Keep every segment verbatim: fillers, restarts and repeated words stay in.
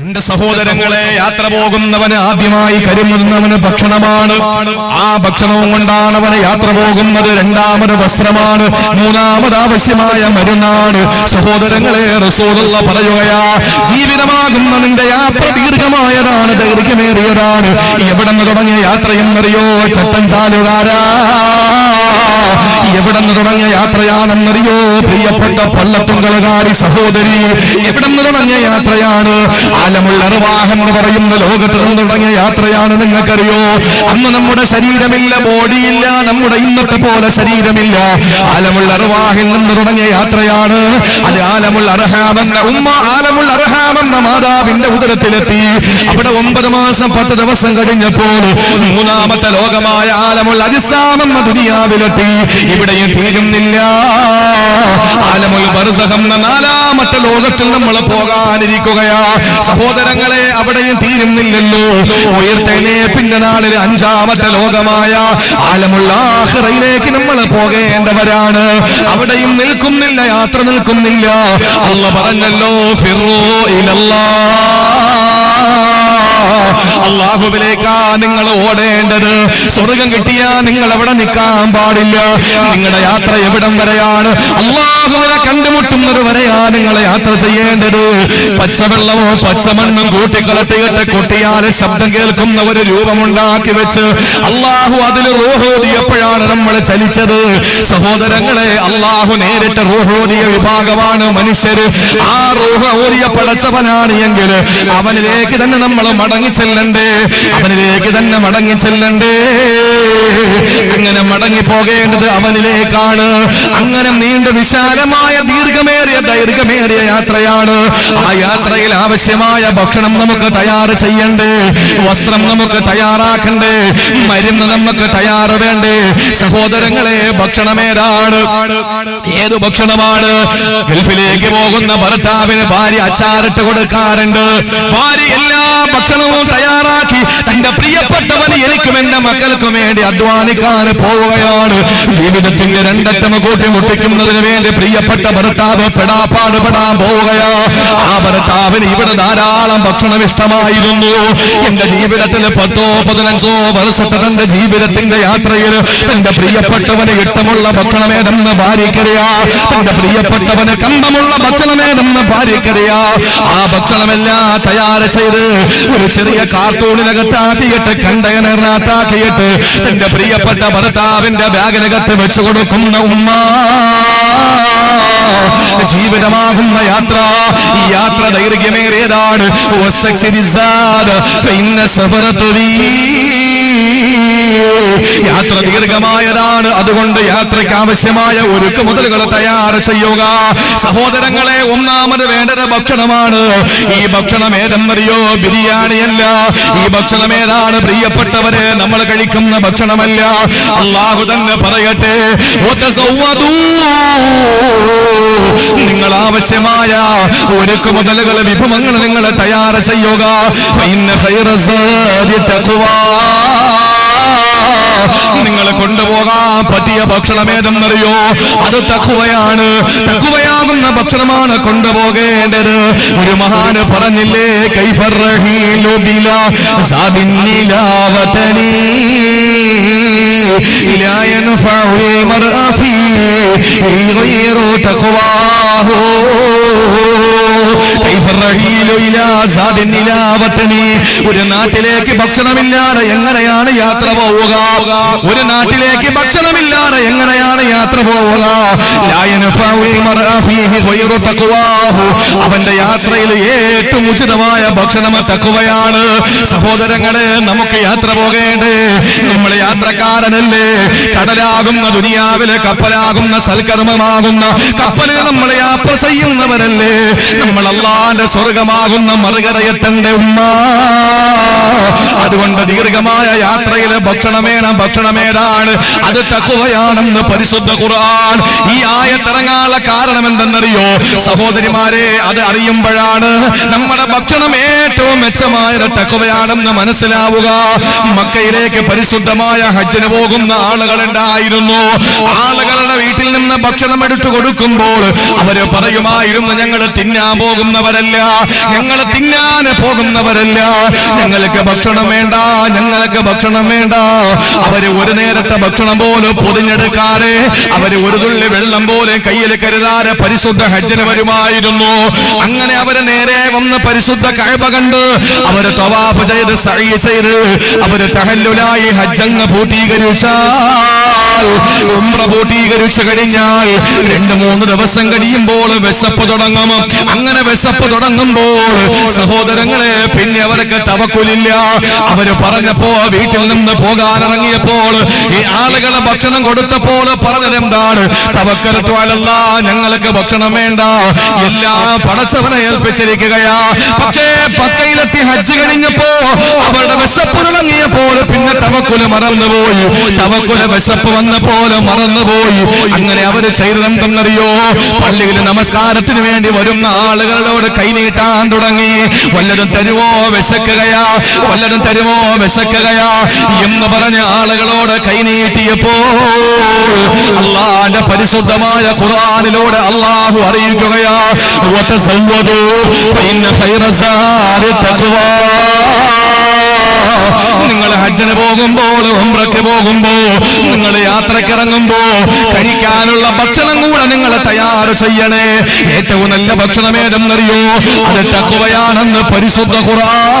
إن سهولة ياتربوغن أبيما كريمنا بكشنامان آ بكشنون دانا ياتربوغن مدرندامد وسترمان مونا مدابسما يمدنان سهولة رسول الله فرجويا جيبنا مدن يابركما يدان ديركميريران يبدن ياتريم مريو تتنزالورا يبدن ياتريان مريو بريابتا فلتنغالغاري سهولة يبدن ياتريان عالمُ الأرواح من غريم للوجت عندنا يا تريان لنا كريو أمنا نموذج سرير ميلا بودي إلا نموذج إننا تقول سرير ميلا عالمُ الأرواح عندنا يا تريان هذا عالمُ الأرحام أمنا أمّا عالمُ الأرحام أمنا ماذا بيننا غدر تلتي أبدا ومبدا ما سبته دوا سنجدين يقول مونا متلوج ما يا عالمُ الأجسام أمنا دنيا بلتي يبدأ يتيجم نيلا عالمُ البرزخ أمنا نالا متلوجت لنا ملا بوجا نريكوجيا സഹോദരങ്ങളെ അവിടെയും തീരുന്നില്ലല്ലോ ഉയർത്തനെ പിന്നെ നാളെ അഞ്ചാമത്തെ ലോകമായ ആലമുൽ ആഖിറയിലേക്ക് നമ്മൾ പോകേണ്ടവരാണ് അവിടെയും നിൽക്കുന്നില്ല യാത്ര നിൽക്കുന്നില്ല അല്ലാഹ് പറഞ്ഞല്ലോ ഫിറൂ ഇലല്ലാഹ് അല്ലാഹുവിലേക്ക് നിങ്ങൾ ഓടേണ്ടത് സ്വർഗ്ഗം കിട്ടിയാൽ നിങ്ങൾ അവിടെ നിൽക്കാൻ പാടില്ല നിങ്ങളുടെ യാത്ര എവിടം വരെയാണ് അല്ലാഹുവിനെ കണ്ടുമുട്ടുന്നത് വരെയാണ് നിങ്ങൾ യാത്ര ചെയ്യേണ്ടത് പച്ചവെള്ളമോ പച്ചമണ്ണും കൂട്ടിക്കലട്ടിയിട്ട് കൊട്ടിയാൽ ശബ്ദം കേൾക്കുന്ന ഒരു രൂപമുണ്ടാക്കി വെച്ച് അല്ലാഹു അതിൽ റൂഹ് ഓതിയപ്പോഴാണ് നമ്മൾ ചലിച്ചത് സഹോദരങ്ങളെ അല്ലാഹു നേരിട്ട് റൂഹ് ഓതിയ വിഭാഗമാണ് മനുഷ്യർ ആ റൂഹ് ഓതിയ പടച്ചവനാണ് എങ്കിൽ അവനിലേക്ക് തന്നെ നമ്മൾ മടങ്ങി ചെല്ലണ്ടേ അവനിലേക്ക് തന്നെ മടങ്ങി ചെല്ലണ്ടേ അങ്ങനെ മടങ്ങി പോകേണ്ടത് അവനിലേക്കാണ് അങ്ങനെ നീണ്ട വിശാലമായ ദീർഘമേറിയ ദൈർഘ്യമേറിയ യാത്രയാണ് ആ യാത്രയിൽ ആവശ്യമായ ഭക്ഷണം നമുക്ക് തയ്യാറ് ചെയ്യണ്ടേ വസ്ത്രം നമുക്ക് തയ്യാറാക്കണ്ടേ മരുന്ന് നമുക്ക് തയ്യാറ് വേണ്ടേ സഹോദരങ്ങളെ ഭക്ഷണമേതാണ് ഏത് ഭക്ഷണമാണ് ഗൾഫിലേക്ക് പോകുന്ന ഭർത്താവിന് ഭാര്യ അച്ചാറിട്ട് കൊടുക്കാറുണ്ട് ഭാര്യ എല്ലാ ഭക്ഷണവും തയ്യാറാക്കി തന്റെ പ്രിയപ്പെട്ടവന് എനിക്കും എന്റെ മക്കൾക്കും വേണ്ടി അധ്വാനിക്കാൻ പോവുകയാണ് ജീവിതത്തിന്റെ രണ്ടറ്റം കൂട്ടിമുട്ടിക്കുന്നതിന് വേണ്ടി പ്രിയപ്പെട്ട ഭർത്താവ് പെടാപ്പാട് പെടാൻ പോവുകയാ ആ ഭർത്താവിന് ഇവിടെ ധാരാളം ഭക്ഷണം ഇഷ്ടമായിരുന്നു എന്റെ ജീവിതത്തിൽ പത്തോ പതിനഞ്ചോ വർഷത്തെ തന്റെ ജീവിതത്തിന്റെ യാത്രയിൽ തന്റെ പ്രിയപ്പെട്ടവന് ഇഷ്ടമുള്ള ഭക്ഷണമേതെന്ന് ഭാര്യക്കറിയാ തന്റെ പ്രിയപ്പെട്ടവന് കമ്പമുള്ള ഭക്ഷണമേതെന്ന് ഭാര്യക്കറിയാ ആ ഭക്ഷണമെല്ലാം തയ്യാറ് ചെയ്ത് ഒരു ചെറിയ കാർട്ടൂണിനകത്താക്കിയിട്ട് കണ്ടെയ്നറിനകത്താക്കിയിട്ട് തന്റെ പ്രിയപ്പെട്ട ഭർത്താവിന്റെ ബാഗിനകത്ത് വെച്ചു കൊടുക്കുന്ന ഉമ്മ ജീവിതമാകുന്ന യാത്ര ഈ യാത്ര ദൈർഘ്യമേറിയതാണ് യാത്ര ദീർഘമായതാണ് അതുകൊണ്ട് യാത്രയ്ക്ക് ആവശ്യമായ ഒരുക്ക മുതലുകൾ തയ്യാർ ചെയ്യുക സഹോദരങ്ങളെ ഒന്നാമത് വേണ്ടത് ഭക്ഷണമാണ് ഈ ഭക്ഷണം ഏതെന്നറിയോ ബിരിയാണിയല്ല ഈ ഭക്ഷണം ഏതാണ് പ്രിയപ്പെട്ടവരെ നമ്മൾ കഴിക്കുന്ന ഭക്ഷണമല്ല അല്ലാഹു തന്നെ പറയട്ടെ നിങ്ങൾ ആവശ്യമായ ഒരുക്ക മുതലുകൾ വിഭവങ്ങൾ നിങ്ങൾ തയ്യാർ ചെയ്യുക നിങ്ങൾ കൊണ്ടുപോകാൻ പറ്റിയ ഭക്ഷണം ഏതെന്നറിയോ അത് തഖ്വയാണ് തഖ്വയാകുന്ന ഭക്ഷണമാണ് കൊണ്ടുപോകേണ്ടത് ഒരു മഹാന് പറഞ്ഞില്ലേ കൈഫറഹീലു ബിലാ സാബിന്നിലാവതനി ലാ യൻഫഉൽ മർഅ ഫീ ഗൈറു തഖ്വാഹു കൈഫറഹീലു ഇലാ സാബിന്നിലാവതനി ഒരു നാട്ടിലേക്ക് ഭക്ഷണമില്ലാതെ എങ്ങനെയാണ് യാത്ര പോവുക ഒരു നാട്ടിലേക്ക് ഭക്ഷണമില്ലാതെ എങ്ങനെയാണ് യാത്ര പോവുക അവന്റെ യാത്രയിൽ ഏറ്റവും ഉചിതമായ ഭക്ഷണം തഖ്വയാണ് സഹോദരങ്ങളെ നമുക്ക് യാത്ര പോകേണ്ടേ നമ്മൾ യാത്രക്കാരനല്ലേ കടലാകുന്ന ദുനിയാവിലെ കപ്പലാകുന്ന സൽക്കർമ്മമാകുന്ന കപ്പലിൽ നമ്മൾ യാത്ര ചെയ്യുന്നവരല്ലേ നമ്മൾ അല്ലാഹുവിന്റെ സ്വർഗമാകുന്ന മറുകരയെത്തണ്ടേ ഉമ്മ അതുകൊണ്ട് ദീർഘമായ യാത്രയിലെ ഭക്ഷണമേന ഭക്ഷണമേതാണ് അത് തഖ്വയാണെന്ന് പരിശുദ്ധ ഖുർആൻ ഈ ആയത്ത് ഇറങ്ങാനുള്ള കാരണം എന്തെന്നറിയോ സഹോദരിമാരെ അത് അറിയുമ്പോഴാണ് നമ്മുടെ ഭക്ഷണം ഏറ്റവും മെച്ചമായ തഖ്വയാണെന്ന് മനസ്സിലാവുക മക്കയിലേക്ക് പരിശുദ്ധമായ ഹജ്ജിന് പോകുന്ന ആളുകളുണ്ടായിരുന്നു ആളുകളുടെ വീട്ടിൽ നിന്ന് ഭക്ഷണം എടുത്തു കൊടുക്കുമ്പോൾ അവർ പറയുമായിരുന്നു ഞങ്ങൾ തിന്നാൻ പോകുന്നവരല്ല ഞങ്ങൾ തിന്നാൻ പോകുന്നവരല്ല ഞങ്ങൾക്ക് ഭക്ഷണം വേണ്ട ഞങ്ങൾക്ക് ഭക്ഷണം വേണ്ട അവര് ഒരു നേരത്തെ ഭക്ഷണം പോലും പൊതിഞ്ഞെടുക്കാതെ അവര് ഒരു തുള്ളി വെള്ളം പോലെ കയ്യിൽ കരുതാതെ പരിശുദ്ധ ഹജ്ജിന് വരുമായിരുന്നു അങ്ങനെ അവര് നേരെ വന്ന് പരിശുദ്ധ കഅബ കണ്ട് അവര് തവാഫ് ചെയ്ത് സഈ ചെയ്ത് അവര് തഹല്ലുലായി ഹജ്ജങ്ങ് പൂർത്തീകരിച്ചാൽ ഉംറ പൂർത്തീകരിച്ചു കഴിഞ്ഞാൽ രണ്ട് മൂന്ന് ദിവസം കഴിയുമ്പോൾ വിശപ്പ് തുടങ്ങും അങ്ങനെ വിശപ്പ് തുടങ്ങുമ്പോൾ സഹോദരങ്ങളെ പിന്നെ അവർക്ക് തവക്കുലില്ല അവര് പറഞ്ഞപ്പോ വീട്ടിൽ നിന്ന് പോകാനിറങ്ങിയപ്പോൾ ഈ ആളുകളെ ഭക്ഷണം കൊടുത്തപ്പോൾ പറഞ്ഞതെന്താണ് തവക്കൽതു അലല്ലാ ഞങ്ങൾക്ക് ഭക്ഷണം വേണ്ട എല്ലാം പടച്ചവനെ ഏൽപ്പിച്ചിരിക്കുകയാ പക്ഷേ പക്കയിലെത്തി ഹജ്ജ് കഴിഞ്ഞപ്പോ അവരുടെ വിശപ്പ് തുടങ്ങിയപ്പോൾ പിന്നെ തവക്കുല് മറന്നുപോയി തവക്കുല് വിശപ്പ് വന്നപ്പോൾ മറന്നുപോയി അങ്ങനെ അവര് ചെയ്തതെന്തെന്നറിയോ പള്ളിയിൽ നമസ്കാരത്തിന് വേണ്ടി വരുന്ന ആളുകളോട് കൈനീട്ടാൻ തുടങ്ങി വല്ലതും തരുമോ വിശക്കുകയാ വല്ലതും തരുമോ വിശക്കുകയാ എന്ന് പറഞ്ഞ ആളുകളോട് കൈനീട്ടിയപ്പോൾ അല്ലാഹുവിന്റെ പരിശുദ്ധമായ ഖുർആനിലൂടെ അല്ലാഹു അറിയിക്കുകയാ വതസവ്വദു ഫഇന്ന ഖൈറസാദി തഖ്വാ നിങ്ങൾ ഹജ്ജിന് പോകുമ്പോൾ ഉംറയ്ക്ക് പോകുമ്പോൾ നിങ്ങൾ യാത്രക്കിറങ്ങുമ്പോ കഴിക്കാനുള്ള ഭക്ഷണം കൂടെ നിങ്ങൾ തയ്യാർ ചെയ്യണേ ഏറ്റവും നല്ല ഭക്ഷണം ഏതെന്നറിയോ അത് തഖ്വയാണെന്ന് പരിശുദ്ധ ഖുർആൻ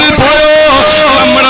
പോയോ നമ്മുടെ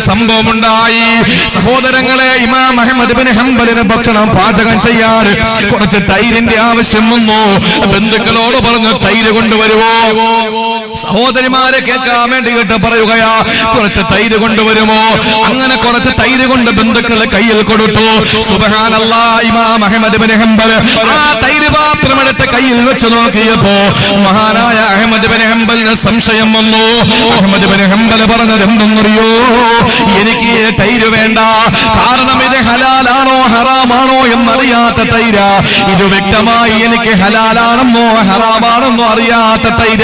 സംഭവം ഉണ്ടായി സഹോദരങ്ങളെ ഇമാം അഹ്മദ് ഇബ്നു ഹംബലിന് ഭക്ഷണം പാചകം ചെയ്യാൻ കുറച്ച് തൈരിന്റെ ആവശ്യം വന്നു ബന്ധുക്കളോട് പറഞ്ഞു തൈര് കൊണ്ടുവരുമോ സഹോദരിമാരെ കേൾക്കാൻ വേണ്ടി കേട്ട് പറയുകയാ കുറച്ച് തൈര് കൊണ്ടുവരുമോ അങ്ങനെ കുറച്ച് തൈര് കൊണ്ട് ബന്ധുക്കളെ കയ്യിൽ കൊടുത്തു സുബ്ഹാനല്ലാ ഇമാം അഹ്മദ് ഇബ്നു ഹംബൽ ആ തൈര് പാത്രം എടുത്ത് കയ്യിൽ വെച്ച് നോക്കിയപ്പോ മഹാനായ അഹ്മദ് ഇബ്നു ഹംബലിന് സംശയം വന്നു അഹ്മദ് ഇബ്നു ഹംബൽ പറഞ്ഞത് എന്തെന്നറിയോ എനിക്ക് തൈര് വേണ്ട കാരണം ഇത് ഹലാലാണോ ഹറാമാണോ എന്നറിയാത്ത തൈര ഇത് വ്യക്തമായി എനിക്ക് ഹലാലാണെന്നോ ഹറാമാണെന്നോ അറിയാത്ത തൈര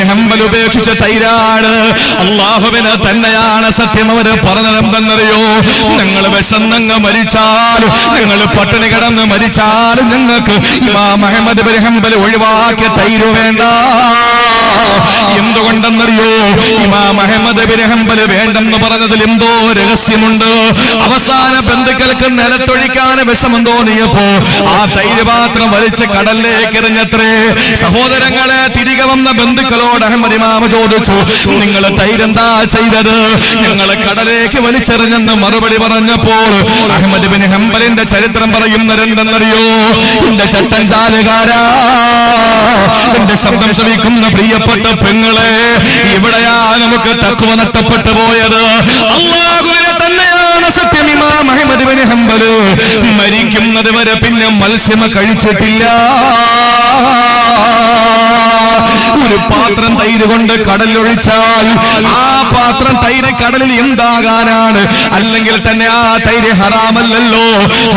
ഹംബൽ ഉപേക്ഷിച്ച തൈരാണ് അല്ലാഹുവിന് തന്നെയാണ് സത്യം അവര് പറഞ്ഞതെന്നറിയോ നിങ്ങൾ വിശന്നങ്ങ് മരിച്ചാൽ നിങ്ങൾ പട്ടിണി കിടന്ന് മരിച്ചാൽ നിങ്ങൾക്ക് ഇമാം അഹ്മദ് ഇബ്നു ഹംബൽ ഒഴിവാക്കിയ തൈര് വേണ്ട എന്തുകൊണ്ടെന്നറിയോ ഇമാം അഹ്മദ് ഇബ്നു ഹംബൽ വേണ്ടെന്ന് പറഞ്ഞതിൽ എന്തോ രഹസ്യമുണ്ട് അവസാന ബന്ധുക്കൾക്ക് നിലത്തൊഴിക്കാൻ വിഷമം തോന്നിയപ്പോ ആ തൈര് പാത്രം വലിച്ച് കടലിലേക്ക് എറിഞ്ഞത്രേ സഹോദരങ്ങളെ തിരികെ വന്ന ബന്ധുക്കളോട് അഹ്മദ് ഇമാം ചോദിച്ചു നിങ്ങൾ തൈരെന്താ ചെയ്തത് ഞങ്ങൾ കടലേക്ക് വലിച്ചെറിഞ്ഞെന്ന് മറുപടി പറഞ്ഞപ്പോൾ അഹ്മദ് ഇബ്നു ഹംബലിന്റെ ചരിത്രം പറയുന്നവരെന്തെന്നറിയോ എന്റെ ചട്ടഞ്ചാലുകാരാ എന്റെ ശബ്ദം ശ്രവിക്കുന്ന പ്രിയപ്പെട്ട പെങ്ങളെ ഇവിടെയാ നമുക്ക് തഖ്വ നഷ്ടപ്പെട്ടു പോയത് അല്ലാഹുവിനെ തന്നെയാണ് സത്യം ഇമാം അഹ്മദ് ഇബ്നു ഹംബൽ മരിക്കുന്നത് വരെ പിന്നെ മത്സ്യം കഴിച്ചിട്ടില്ല ഒരു പാത്രം തൈര് കൊണ്ട് കടലിലൊഴിച്ചാൽ ആ പാത്രം തൈര് കടലിൽ എന്താകാനാണ്? അല്ലെങ്കിൽ തന്നെ ആ തൈര് ഹറാമല്ലല്ലോ,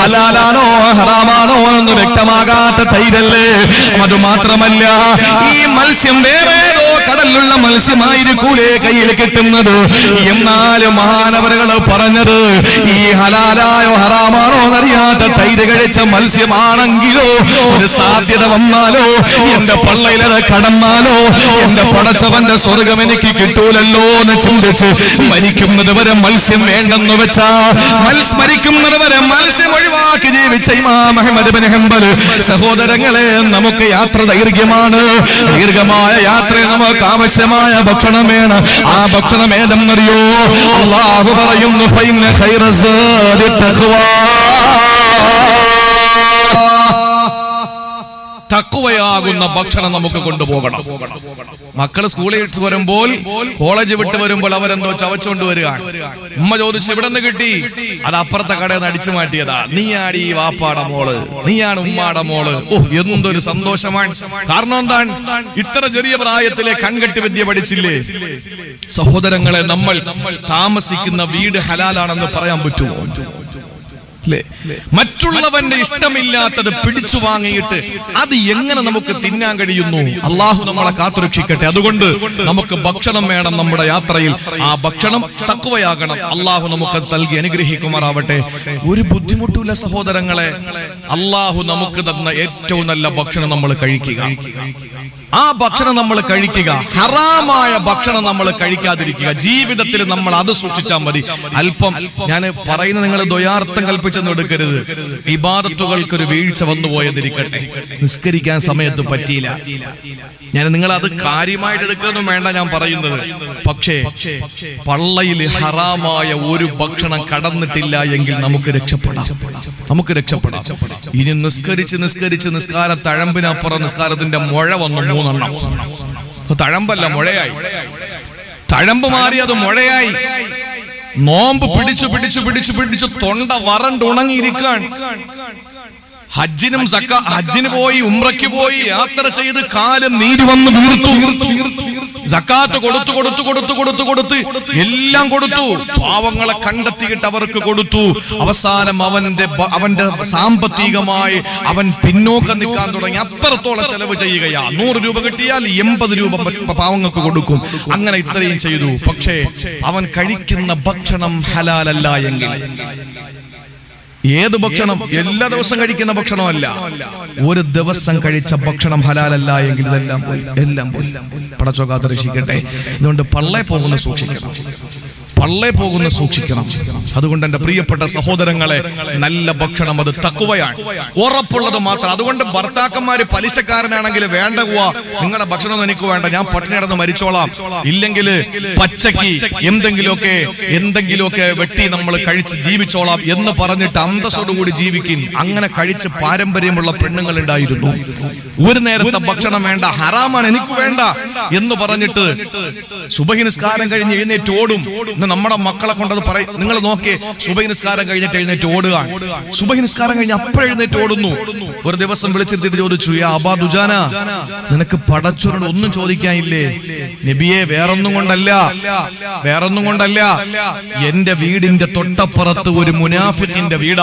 ഹലാലാണോ ഹറാമാണോ എന്ന് വ്യക്തമാകാത്ത തൈരല്ലേ. അതുമാത്രമല്ല, ഈ മത്സ്യം വേറെ കടലിലുള്ള മത്സ്യമായിരിക്കൂലേ കയ്യിൽ കിട്ടുന്നത്. എന്നാലും മഹാനവറുകൾ പറഞ്ഞത് ഈ ഹലാലായോ ഹറാമാണോ എന്നറിയാത്ത തൈര് കഴിച്ച മത്സ്യമാണെങ്കിലോ ഒരു സാധ്യത വന്നാലോ എന്റെ പള്ളയിലത് കടന്നാലോ എന്റെ പടച്ചവന്റെ സ്വർഗം എനിക്ക് കിട്ടൂലല്ലോ എന്ന് ചിന്തിച്ച് മരിക്കുന്നത് വരെ മത്സ്യം വേണ്ടെന്ന് വെച്ചാ മരിക്കുന്നത് വരെ മത്സ്യം ഒഴിവാക്കി ജീവിച്ച ഇമാം അഹ്മദ് ഇബ്നു ഹംബൽ സഹോദരങ്ങളെ, നമുക്ക് യാത്ര ദൈർഘ്യമാണ്. ദീർഘമായ യാത്രയിൽ നമുക്ക് ആവശ്യമായ ഭക്ഷണം വേണം. ആ ഭക്ഷണം ഏതെന്നറിയോ? അല്ലാഹു പറയുന്നു ഫൈന ഖൈറ സാദി തഖ്വാ. തഖ്വയാകുന്ന ഭക്ഷണം നമുക്ക് കൊണ്ടുപോകണം. മക്കൾ സ്കൂളിൽ വിട്ട് വരുമ്പോൾ, കോളേജ് വിട്ട് വരുമ്പോൾ അവരെന്തോ ചവച്ചുകൊണ്ട് വരികയാണ്. ഉമ്മ ചോദിച്ചു ഇവിടെ നിന്ന് കിട്ടി? അത് അപ്പുറത്തെ കടയിൽ നിന്ന് അടിച്ചു മാറ്റിയതാ. നീയാണ് ഈ വാപ്പാട മോള്, നീയാണ് ഉമ്മാട മോള്. ഓ, എന്തൊരു സന്തോഷമാണ്. കാരണം എന്താണ്? ഇത്ര ചെറിയ പ്രായത്തിലെ കൺകെട്ട് വിദ്യ പഠിച്ചില്ലേ സഹോദരങ്ങളെ. നമ്മൾ താമസിക്കുന്ന വീട് ഹലാലാണെന്ന് പറയാൻ പറ്റുമോ? മറ്റുള്ളവന്റെ ഇഷ്ടമില്ലാത്തത് പിടിച്ചു വാങ്ങിയിട്ട് അത് എങ്ങനെ നമുക്ക് തിന്നാൻ കഴിയുന്നു? അള്ളാഹു നമ്മളെ കാത്തുരക്ഷിക്കട്ടെ. അതുകൊണ്ട് നമുക്ക് ഭക്ഷണം വേണം നമ്മുടെ യാത്രയിൽ. ആ ഭക്ഷണം തഖ്വയാകണം. അള്ളാഹു നമുക്ക് നൽകി അനുഗ്രഹിക്കുമാറാവട്ടെ. ഒരു ബുദ്ധിമുട്ടുമില്ല സഹോദരങ്ങളെ. അള്ളാഹു നമുക്ക് തന്ന ഏറ്റവും നല്ല ഭക്ഷണം നമ്മൾ കഴിക്കുക. ആ ഭക്ഷണം നമ്മൾ കഴിക്കുക. ഹറാമായ ഭക്ഷണം നമ്മൾ കഴിക്കാതിരിക്കുക. ജീവിതത്തിൽ നമ്മൾ അത് സൂക്ഷിച്ചാൽ മതി. അല്പം ഞാൻ പറയുന്ന നിങ്ങൾ ദ്വയാർത്ഥം കൽപ്പിച്ചെന്ന് എടുക്കരുത്. ഇബാദത്തുകൾക്കൊരു വീഴ്ച വന്നു പോയതിരിക്കട്ടെ, നിസ്കരിക്കാൻ സമയത്ത് പറ്റിയില്ല. ഞാൻ നിങ്ങൾ അത് കാര്യമായിട്ട് എടുക്കൊന്നും വേണ്ട ഞാൻ പറയുന്നത്. പക്ഷേ പള്ളയിൽ ഹറാമായ ഒരു ഭക്ഷണം കടന്നിട്ടില്ല എങ്കിൽ നമുക്ക് രക്ഷപ്പെടാം, നമുക്ക് രക്ഷപ്പെടാം. ഇനി നിസ്കരിച്ച് നിസ്കരിച്ച് നിസ്കാര തഴമ്പിനപ്പുറം നിസ്കാരത്തിന്റെ മുഴ വന്നു. മൂന്നെണ്ണം തഴമ്പല്ല, മുഴയായി. തഴമ്പ് മാറി അത് മുഴയായി. നോമ്പ് പിടിച്ചു പിടിച്ചു പിടിച്ചു പിടിച്ചു തൊണ്ട വറണ്ടുണങ്ങിയിരിക്കുകയാണ്. ഹജ്ജിനും സക്ക ഹജ്ജിന് പോയി ഉംറയ്ക്ക് പോയി യാത്ര ചെയ്ത് കാല് നീര് വന്ന് വീർത്തു. സക്കാത്ത് കൊടുത്തു കൊടുത്തു കൊടുത്തു കൊടുത്തു കൊടുത്ത് എല്ലാം കൊടുത്തു. പാവങ്ങളെ കണ്ടെത്തിയിട്ട് അവർക്ക് കൊടുത്തു. അവസാനം അവന്റെ അവന്റെ സാമ്പത്തികമായി അവൻ പിന്നോക്കം നിൽക്കാൻ തുടങ്ങി. അപ്പുറത്തോളം ചെലവ് ചെയ്യുകയാ. നൂറ് രൂപ കിട്ടിയാൽ എൺപത് രൂപ പാവങ്ങൾക്ക് കൊടുക്കും. അങ്ങനെ ഇത്രയും ചെയ്തു. പക്ഷേ അവൻ കഴിക്കുന്ന ഭക്ഷണം ഹലാലല്ല എങ്കിൽ, ഏത് ഭക്ഷണം? എല്ലാ ദിവസവും കഴിക്കുന്ന ഭക്ഷണമല്ല. ഒരു ദിവസം കഴിച്ച ഭക്ഷണം ഹലാലല്ല എങ്കിൽ ഇതെല്ലാം പോയി, എല്ലാം പോയി. പടച്ചോൻ കാത്തുരക്ഷിക്കട്ടെ. അതുകൊണ്ട് പള്ളയെ പോകുന്ന സൂക്ഷിക്കണം, പള്ളയെ പോകുന്ന സൂക്ഷിക്കണം. അതുകൊണ്ട് എന്റെ പ്രിയപ്പെട്ട സഹോദരങ്ങളെ, നല്ല ഭക്ഷണം അത് തഖ്വയാണ്, ഉറപ്പുള്ളത് മാത്രം. അതുകൊണ്ട് ഭർത്താക്കന്മാര് പലിശക്കാരനാണെങ്കിൽ വേണ്ട, നിങ്ങളുടെ ഭക്ഷണം എനിക്ക് വേണ്ട, ഞാൻ പട്ടിണി കിടന്ന് മരിച്ചോളാം. ഇല്ലെങ്കിൽ പച്ചക്ക് എന്തെങ്കിലുമൊക്കെ എന്തെങ്കിലുമൊക്കെ വെട്ടി നമ്മൾ കഴിച്ച് ജീവിച്ചോളാം എന്ന് പറഞ്ഞിട്ട് അന്തസ്സോടുകൂടി ജീവിക്കും. അങ്ങനെ കഴിച്ച് പാരമ്പര്യമുള്ള പെണ്ണുങ്ങൾ ഉണ്ടായിരുന്നു. ഒരു നേരത്തെ ഭക്ഷണം വേണ്ട, ഹറാമാണ്, എനിക്ക് വേണ്ട എന്ന് പറഞ്ഞിട്ട് സുബഹി നിസ്കാരം കഴിഞ്ഞ് എഴുന്നേറ്റ് ഓടും. നമ്മുടെ മക്കളെ കൊണ്ടത് പറയും. നിങ്ങൾ നോക്കിയേ, സുബഹി നിസ്കാരം കഴിഞ്ഞിട്ട് എഴുന്നേറ്റ് ഓടുക. സുബഹി നിസ്കാരം കഴിഞ്ഞ് അപ്പഴ എഴുന്നേറ്റ് ഓടുന്നു. ഒരു ദിവസം വിളിച്ചിരുത്തിട്ട് ചോദിച്ചു, യാ അബാ ദുജാന, നിനക്ക് പടച്ചവനോട് ഒന്നും ചോദിക്കാനില്ലേ? നബിയെ, വേറൊന്നും കൊണ്ടല്ല, വേറൊന്നും കൊണ്ടല്ല, എന്റെ വീടിന്റെ തൊട്ടപ്പുറത്ത് ഒരു മുനാഫിക്കിന്റെ വീടാണ്,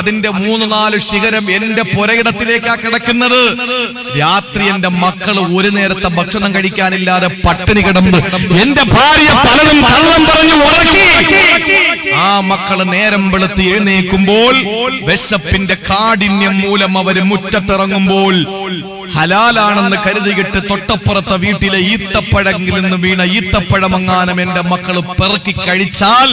അതിന്റെ മൂന്ന് നാല് ശിഖരം എന്റെ പുരയിടത്തിലേക്കാ കിടക്കുന്നത്. രാത്രി എന്റെ മക്കൾ ഒരു നേരത്തെ ഭക്ഷണം കഴിക്കാനില്ലാതെ പട്ടിണി കിടന്ന് എന്റെ ഭാര്യ പലരും പലരും പറഞ്ഞു ഉറക്കി. ആ മക്കള് നേരം വെളുത്ത് എഴുന്നേൽക്കുമ്പോൾ വിശപ്പിന്റെ കാഠിന്യം മൂലം അവര് മുറ്റത്തിറങ്ങുമ്പോൾ ഹലാലാണെന്ന് കരുതിയിട്ട് തൊട്ടപ്പുറത്തെ വീട്ടിലെ ഈത്തപ്പഴങ്കിൽ നിന്ന് വീണ ഈത്തപ്പഴമങ്ങാനം എന്റെ മക്കൾ പെറുക്കി കഴിച്ചാൽ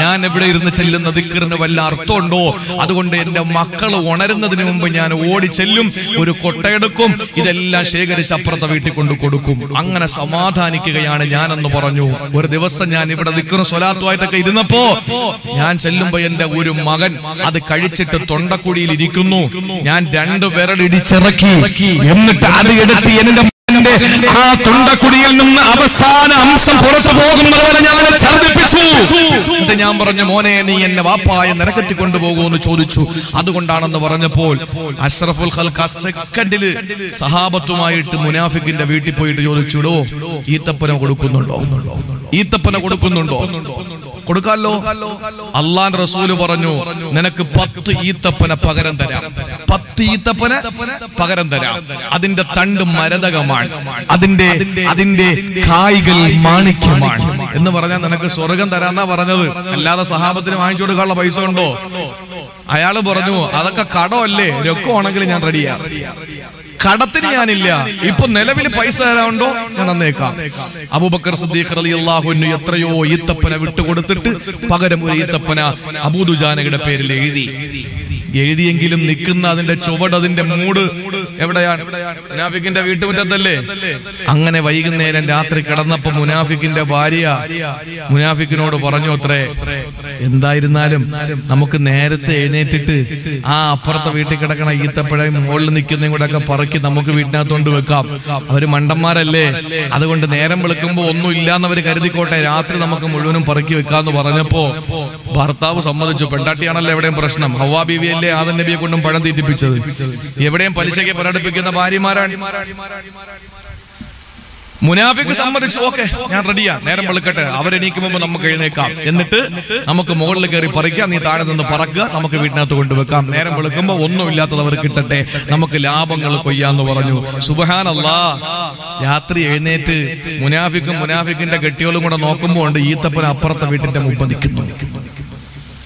ഞാൻ എവിടെ ഇരുന്ന് ചെല്ലുന്ന ദിക്റിന് വല്ല അർത്ഥമുണ്ടോ? അതുകൊണ്ട് എന്റെ മക്കൾ ഉണരുന്നതിന് മുമ്പ് ഞാൻ ഓടി ചെല്ലും, ഒരു കൊട്ടയെടുക്കും, ഇതെല്ലാം ശേഖരിച്ച് അപ്പുറത്തെ വീട്ടിൽ കൊണ്ട് കൊടുക്കും. അങ്ങനെ സമാധാനിക്കുകയാണ് ഞാനെന്ന് പറഞ്ഞു. ഒരു ദിവസം ഞാൻ ഇവിടെ ദിക്റും സ്വലാത്തുമായിട്ടൊക്കെ ഇരുന്നപ്പോ ഞാൻ ചെല്ലുമ്പോ എന്റെ ഒരു മകൻ അത് കഴിച്ചിട്ട് തൊണ്ടക്കുഴിയിൽ ഇരിക്കുന്നു. ഞാൻ രണ്ടു വിരലിടിച്ചിറക്കി എന്നിട്ട് അത് എടുത്ത് എന്റെ ഞാൻ പറഞ്ഞു മോനെ നീ എന്നെ വാപ്പാ എന്ന് ഇരക്കത്തി കൊണ്ടുപോകൂ എന്ന് ചോദിച്ചു അതുകൊണ്ടാണെന്ന് പറഞ്ഞപ്പോൾ അഷ്റഫുൽ ഖൽഖ സെക്കൻഡിൽ സഹാബത്തുമായിട്ട് മുനാഫിക്കിന്റെ വീട്ടിൽ പോയിട്ട് ചോദിച്ചുടോ ഈത്തപ്പന കൊടുക്കുന്നുണ്ടോ ഈത്തപ്പന കൊടുക്കുന്നുണ്ടോ കൊടുക്കാല്ലോ അല്ലാഹു റസൂൽ പറഞ്ഞു നിനക്ക് പത്ത് ഈത്തപ്പന പകരം തരാം പത്ത് ഈത്തപ്പന പകരം തരാം അതിന്റെ തണ്ട് മരതകമാണ് അതിന്റെ അതിന്റെ കായ്കൾ മാണിക്യമാണ് എന്ന് പറഞ്ഞാൽ നിനക്ക് സ്വർഗ്ഗം തരാന്നാ പറഞ്ഞത് അല്ലാതെ സഹാബത്തിന് വാങ്ങിച്ചു കൊടുക്കാനുള്ള പൈസ ഉണ്ടോ അയാൾ പറഞ്ഞു അതൊക്കെ കടമല്ലേ രൊക്കമാണെങ്കിൽ ഞാൻ റെഡിയാ കടത്തിന് ഞാനില്ല ഇപ്പൊ നിലവിൽ പൈസ തരാനുണ്ടോ ഞാൻ തന്നേക്കാം അബൂബക്കർ സിദ്ദീഖ് റളിയല്ലാഹു അൻഹു എത്രയോ ഈത്തപ്പന വിട്ടുകൊടുത്തിട്ട് പകരം ഒരു ഈത്തപ്പന അബൂദുജാനയുടെ പേരിൽ എഴുതി എഴുതിയെങ്കിലും നിൽക്കുന്ന അതിന്റെ ചുവട് അതിന്റെ മൂട് എവിടെയാണ് മുനാഫിക്കിന്റെ വീട്ടുമുറ്റത്തല്ലേ അങ്ങനെ വൈകുന്നേരം രാത്രി കിടന്നപ്പോ മുനാഫിക്കിന്റെ ഭാര്യ മുനാഫിക്കിനോട് പറഞ്ഞു അത്രേ എന്തായിരുന്നാലും നമുക്ക് നേരത്തെ എഴുന്നേറ്റിട്ട് ആ അപ്പുറത്തെ വീട്ടിൽ കിടക്കണ ഈത്തപ്പഴം മുകളിൽ നിൽക്കുന്നതും കൂടെ ഒക്കെ പറക്കി നമുക്ക് വീട്ടിനകത്തോണ്ട് വെക്കാം അവര് മണ്ടന്മാരല്ലേ അതുകൊണ്ട് നേരം വെളുക്കുമ്പോ ഒന്നും ഇല്ലാന്നവര് കരുതിക്കോട്ടെ രാത്രി നമുക്ക് മുഴുവനും പറക്കി വെക്കാന്ന് പറഞ്ഞപ്പോ ഭർത്താവ് സമ്മതിച്ചു പെണ്ടാട്ടിയാണല്ലോ എവിടെയും പ്രശ്നം ഹവ്വാ ബീവിയെ ആദം നബിയെ കൊണ്ടും പഴം തീറ്റിപ്പിച്ചത് എവിടെയും പലിശയ്ക്ക് പ്രകടിപ്പിക്കുന്ന ഭാര്യമാരാണ് മുനാഫിക്ക് സമ്മതിച്ചു ഓക്കെ ഞാൻ റെഡിയാ നേരം വെളുക്കട്ടെ അവരെണീക്ക് മുമ്പ് നമുക്ക് എഴുന്നേക്കാം എന്നിട്ട് നമുക്ക് മുകളിൽ കയറി പറിക്കാം നീ താഴെ നിന്ന് പറക്കുക നമുക്ക് വീട്ടിനകത്ത് കൊണ്ടുവെക്കാം നേരം വെളുക്കുമ്പോ ഒന്നും ഇല്ലാത്തത് അവർ കിട്ടട്ടെ നമുക്ക് ലാഭങ്ങൾ കൊയ്യാന്ന് പറഞ്ഞു സുബ്ഹാനല്ലാഹ് രാത്രി എഴുന്നേറ്റ് മുനാഫിക്കും മുനാഫിക്കിന്റെ കെട്ടിയോളും കൂടെ നോക്കുമ്പോ ഉണ്ട് ഈത്തപ്പന അപ്പുറത്തെ വീട്ടിന്റെ മുമ്പ് നിൽക്കുന്നു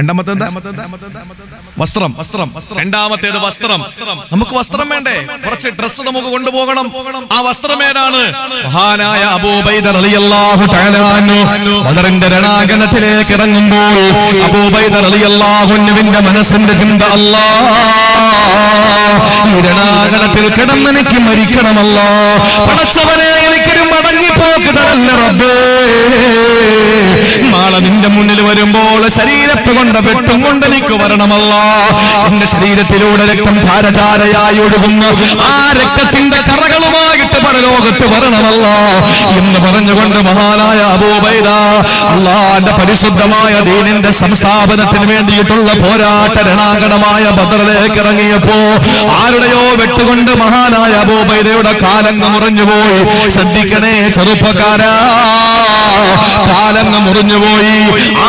രണ്ടാമത്തെ വസ്ത്രം വസ്ത്രം രണ്ടാമത്തേത് വസ്ത്രം നമുക്ക് വസ്ത്രം വേണ്ടേ കുറച്ച് ഡ്രസ്സ് നമുക്ക് കൊണ്ടുപോകണം ആ വസ്ത്രം ഏതാണ് മഹാനായ അബൂബൈദ റളിയല്ലാഹു തആല അൻഹു ബദറിന്റെ രണാങ്കണത്തിലേക്ക് ഇറങ്ങുമ്പോൾ അബൂബൈദ റളിയല്ലാഹു അൻഹുവിന്റെ മനസ്സിന്റെ ചിന്ത അല്ലാ ഈ രണാങ്കണത്തിൽ കിടന്ന് എനിക്ക് മരിക്കണമല്ലോ പടച്ചവനെ എനിക്കൊരു മടങ്ങി പോക്ക് തരല്ലേ റബ്ബേ നാളെ നിന്റെ മുന്നിൽ വരുമ്പോൾ ശരീരത്തെ കൊണ്ട് വെട്ടും കൊണ്ട് എനിക്ക് വരണമല്ലോ എന്റെ ശരീരത്തിലൂടെ രക്തം ധാരധാരയായി ഒഴുകുന്ന ആ രക്തത്തിന്റെ കറകളുമായിട്ട് പരലോകത്ത് വരണമല്ലോ എന്ന് പറഞ്ഞുകൊണ്ട് മഹാനായ അബൂബൈദ അല്ലാഹുവിന്റെ പരിശുദ്ധമായ ദീനിന്റെ സംസ്ഥാപനത്തിന് വേണ്ടിയിട്ടുള്ള പോരാട്ട രണാങ്കണമായ ബദറിലേക്ക് ഇറങ്ങിയപ്പോ ആരുടെയോ വെട്ടുകൊണ്ട് മഹാനായ അബൂബൈദയുടെ കാലങ്ങ് മുറിഞ്ഞുപോയി ശ്രദ്ധിക്കണേ ചെറുപ്പക്കാരാ കാലങ്ങ് മുറിഞ്ഞുപോയി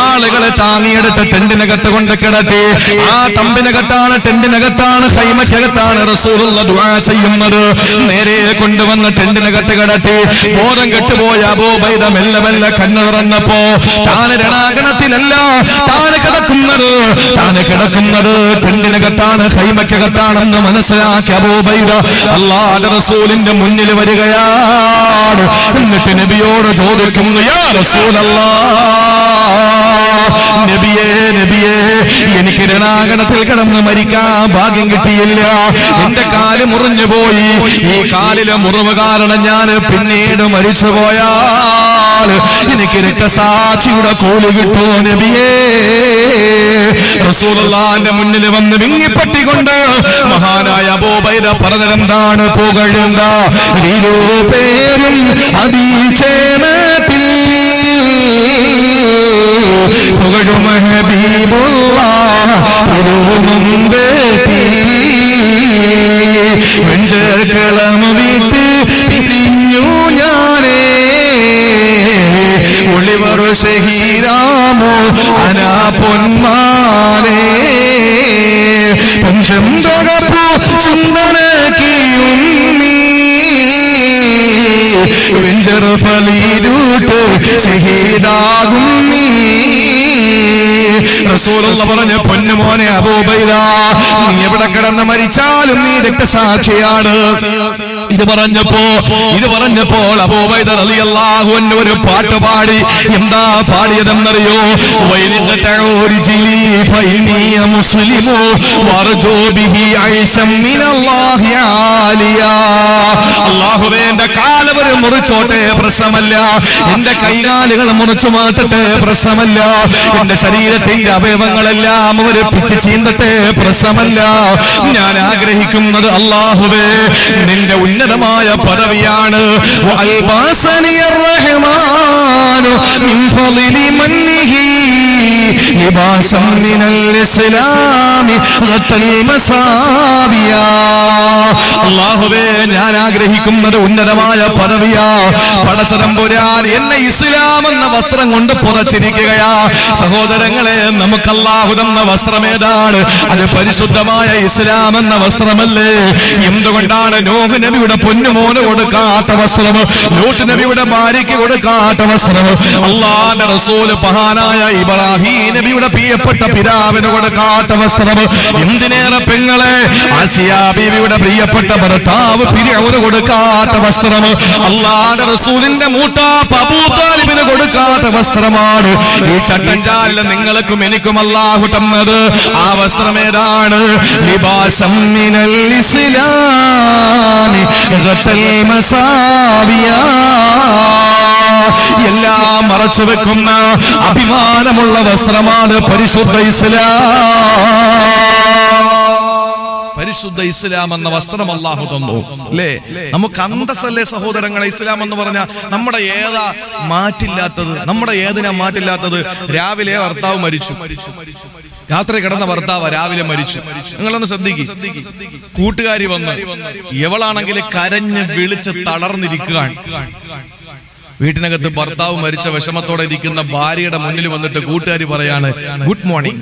ആളുകളെ താങ്ങിയെടുത്ത് ടെന്റിനകത്ത് കൊണ്ട് കിടത്തി ആ തമ്പിനകത്താണ് ടെന്റിനകത്താണ് സൈമക്കകത്താണ് റസൂലുള്ള ദുആ ചെയ്യുന്നത് നേരെ കൊണ്ടുവന്ന് ടെന്റിനകത്ത് കിടത്തി ബോധം കെട്ടുപോയ അബൂബൈദ മെല്ലെ മെല്ലെ കണ്ണു തുറന്നപ്പോ താൻ രണാങ്കണത്തിലല്ല താൻ കിടക്കുന്നത് താൻ കിടക്കുന്നത് ടെന്റിനകത്താണ് സൈമക്കകത്താണെന്ന് മനസ്സിലാക്കി അബൂബൈദ അല്ലാഹുവിന്റെ റസൂലിന്റെ മുന്നിൽ വരികയാണ് എന്നിട്ട് നബിയോട് ചോദിക്കുന്നു യാ റസൂലല്ലാഹ് നബിയേ നബിയേ എനിക്ക് രണാങ്കണത്തിൽ കിടന്ന് മരിക്കാൻ ഭാഗ്യം കിട്ടിയില്ല എന്റെ കാല് മുറിഞ്ഞു പോയി ഈ കാലിലെ മുറിവ് കാരണം ഞാൻ പിന്നീട് മരിച്ചു പോയാൽ എനിക്ക് രക്തസാക്ഷിയുടെ കൂലി കിട്ടുമോ നബിയേ റസൂലുള്ളാഹിന്റെ മുന്നിൽ വന്ന് വിങ്ങിപ്പറ്റിക്കൊണ്ട് മഹാനായ അബൂബൈദ പറഞ്ഞതെന്താണ് പുകഴുന്ന ഇരുപേരും അഭിക്ഷേമത്തിൽ പുകഴും ഹബീബുള്ളാഹ് തിരുമുൻപേത്തി മഞ്ചേക്കളം വിട്ട് പിരിഞ്ഞു ഞാനേ ഒളിവറു ശഹീരാമോ അനാ പൊന്മാനേ പഞ്ചന്തകപ്പൂ ചുന്ദനക്കിയുമ്മീ വിഞ്ചറഫലിരൂട്ട് ശഹീദാകും നീ റസൂലുള്ള പറഞ്ഞ പൊന്നുമോനെ അബൂബൈദ നീ എവിടെ കിടന്ന് മരിച്ചാലും നീ രക്തസാക്ഷിയാണ് ഇത് പറഞ്ഞപ്പോ ഇത് പറഞ്ഞപ്പോൾ അബൂബൈദ റളിയല്ലാഹു അൻഹു ഒരു പാട്ട് പാടി. എന്താ പാടിയതെന്നറിയോ? അല്ലാഹുവേ എന്റെ കാലുകൾ മുറിച്ചോട്ടെ പ്രശ്നമല്ല, എന്റെ കൈകാലുകൾ മുറിച്ചു മാറ്റട്ടെ പ്രശ്നമല്ല, എന്റെ ശരീരത്തിന്റെ അവയവങ്ങളെല്ലാം മുറിപ്പിച്ച് ചീന്തട്ടെ പ്രശ്നമല്ല, ഞാൻ ആഗ്രഹിക്കുന്നത് അല്ലാഹുവേ നിന്റെ ഉന്നതമായ പദവിയാണ്. അല്ലാഹുവേ ഞാൻ ആഗ്രഹിക്കുന്നത് ഉന്നതമായ പദവിയാ, പടച്ചതമ്പുരാൻ എന്നെ ഇസ്ലാം എന്ന വസ്ത്രം കൊണ്ട് പുറച്ചിരിക്കുകയാ. സഹോദരങ്ങളെ, നമുക്ക് അല്ലാഹു തന്ന വസ്ത്രമേതാണ്? അത് പരിശുദ്ധമായ ഇസ്ലാം എന്ന വസ്ത്രമല്ലേ? എന്തുകൊണ്ടാണ് നൂഹ് നബിയുടെ പൊന്നുമോന് കൊടുക്കാത്ത വസ്ത്രം, ലൂത്ത് നബിയുടെ ഭാര്യയ്ക്ക് കൊടുക്കാത്ത വസ്ത്രം, അല്ലാഹുവിന്റെ റസൂൽ മഹാനായ ഇബ്രാഹീം നബിയുടെ പ്രിയപ്പെട്ട പിതാവിന് കൊടുക്കാത്ത വസ്ത്രം? എന്തിനേറെ പെങ്ങളെ, ആസിയ ബീവിയുടെ പ്രിയപ്പെട്ട ഭർത്താവ് ഫിർഔന് കൊടുക്കാത്ത വസ്ത്രം, അല്ലാഹുവിന്റെ റസൂലിന്റെ മൂത്താപ്പ അബൂ താലിബിന് കൊടുക്കാത്ത വസ്ത്രമാണ് ഈ ചട്ടഞ്ചാലിൽ നിങ്ങൾക്കും എനിക്കും അല്ലാഹു തന്നത്. ആ വസ്ത്രമേതാണ്? ലിബാസം മിനൽ ഇസ്ലാം ഗതൽ മസാവിയാ, എല്ലാം മറച്ചു വെക്കുന്ന അഭിമാനമുള്ള വസ്ത്രമാണ് പരിശുദ്ധ ഇസ്ലാം. പരിശുദ്ധ ഇസ്ലാം എന്ന വസ്ത്രം അല്ലാഹു തന്നു അല്ലേ? നമുക്ക് അന്തസ്സല്ലേ സഹോദരങ്ങളെ? ഇസ്ലാം എന്ന് പറഞ്ഞാൽ നമ്മുടെ ഏതാ മാറ്റില്ലാത്തത്? നമ്മുടെ ഏതിനാ മാറ്റില്ലാത്തത്? രാവിലെ ഭർത്താവ് മരിച്ചു, രാത്രി കിടന്ന ഭർത്താവ് രാവിലെ മരിച്ചു. നിങ്ങളൊന്ന് ശ്രദ്ധിക്കും, കൂട്ടുകാരി വന്ന് എവളാണെങ്കിൽ കരഞ്ഞ് വിളിച്ച് തളർന്നിരിക്കുകയാണ്. വീട്ടിനകത്ത് ഭർത്താവ് മരിച്ച വിഷമത്തോടെ ഇരിക്കുന്ന ഭാര്യയുടെ മുന്നിൽ വന്നിട്ട് കൂട്ടുകാരി പറയാണ് ഗുഡ് മോർണിംഗ്.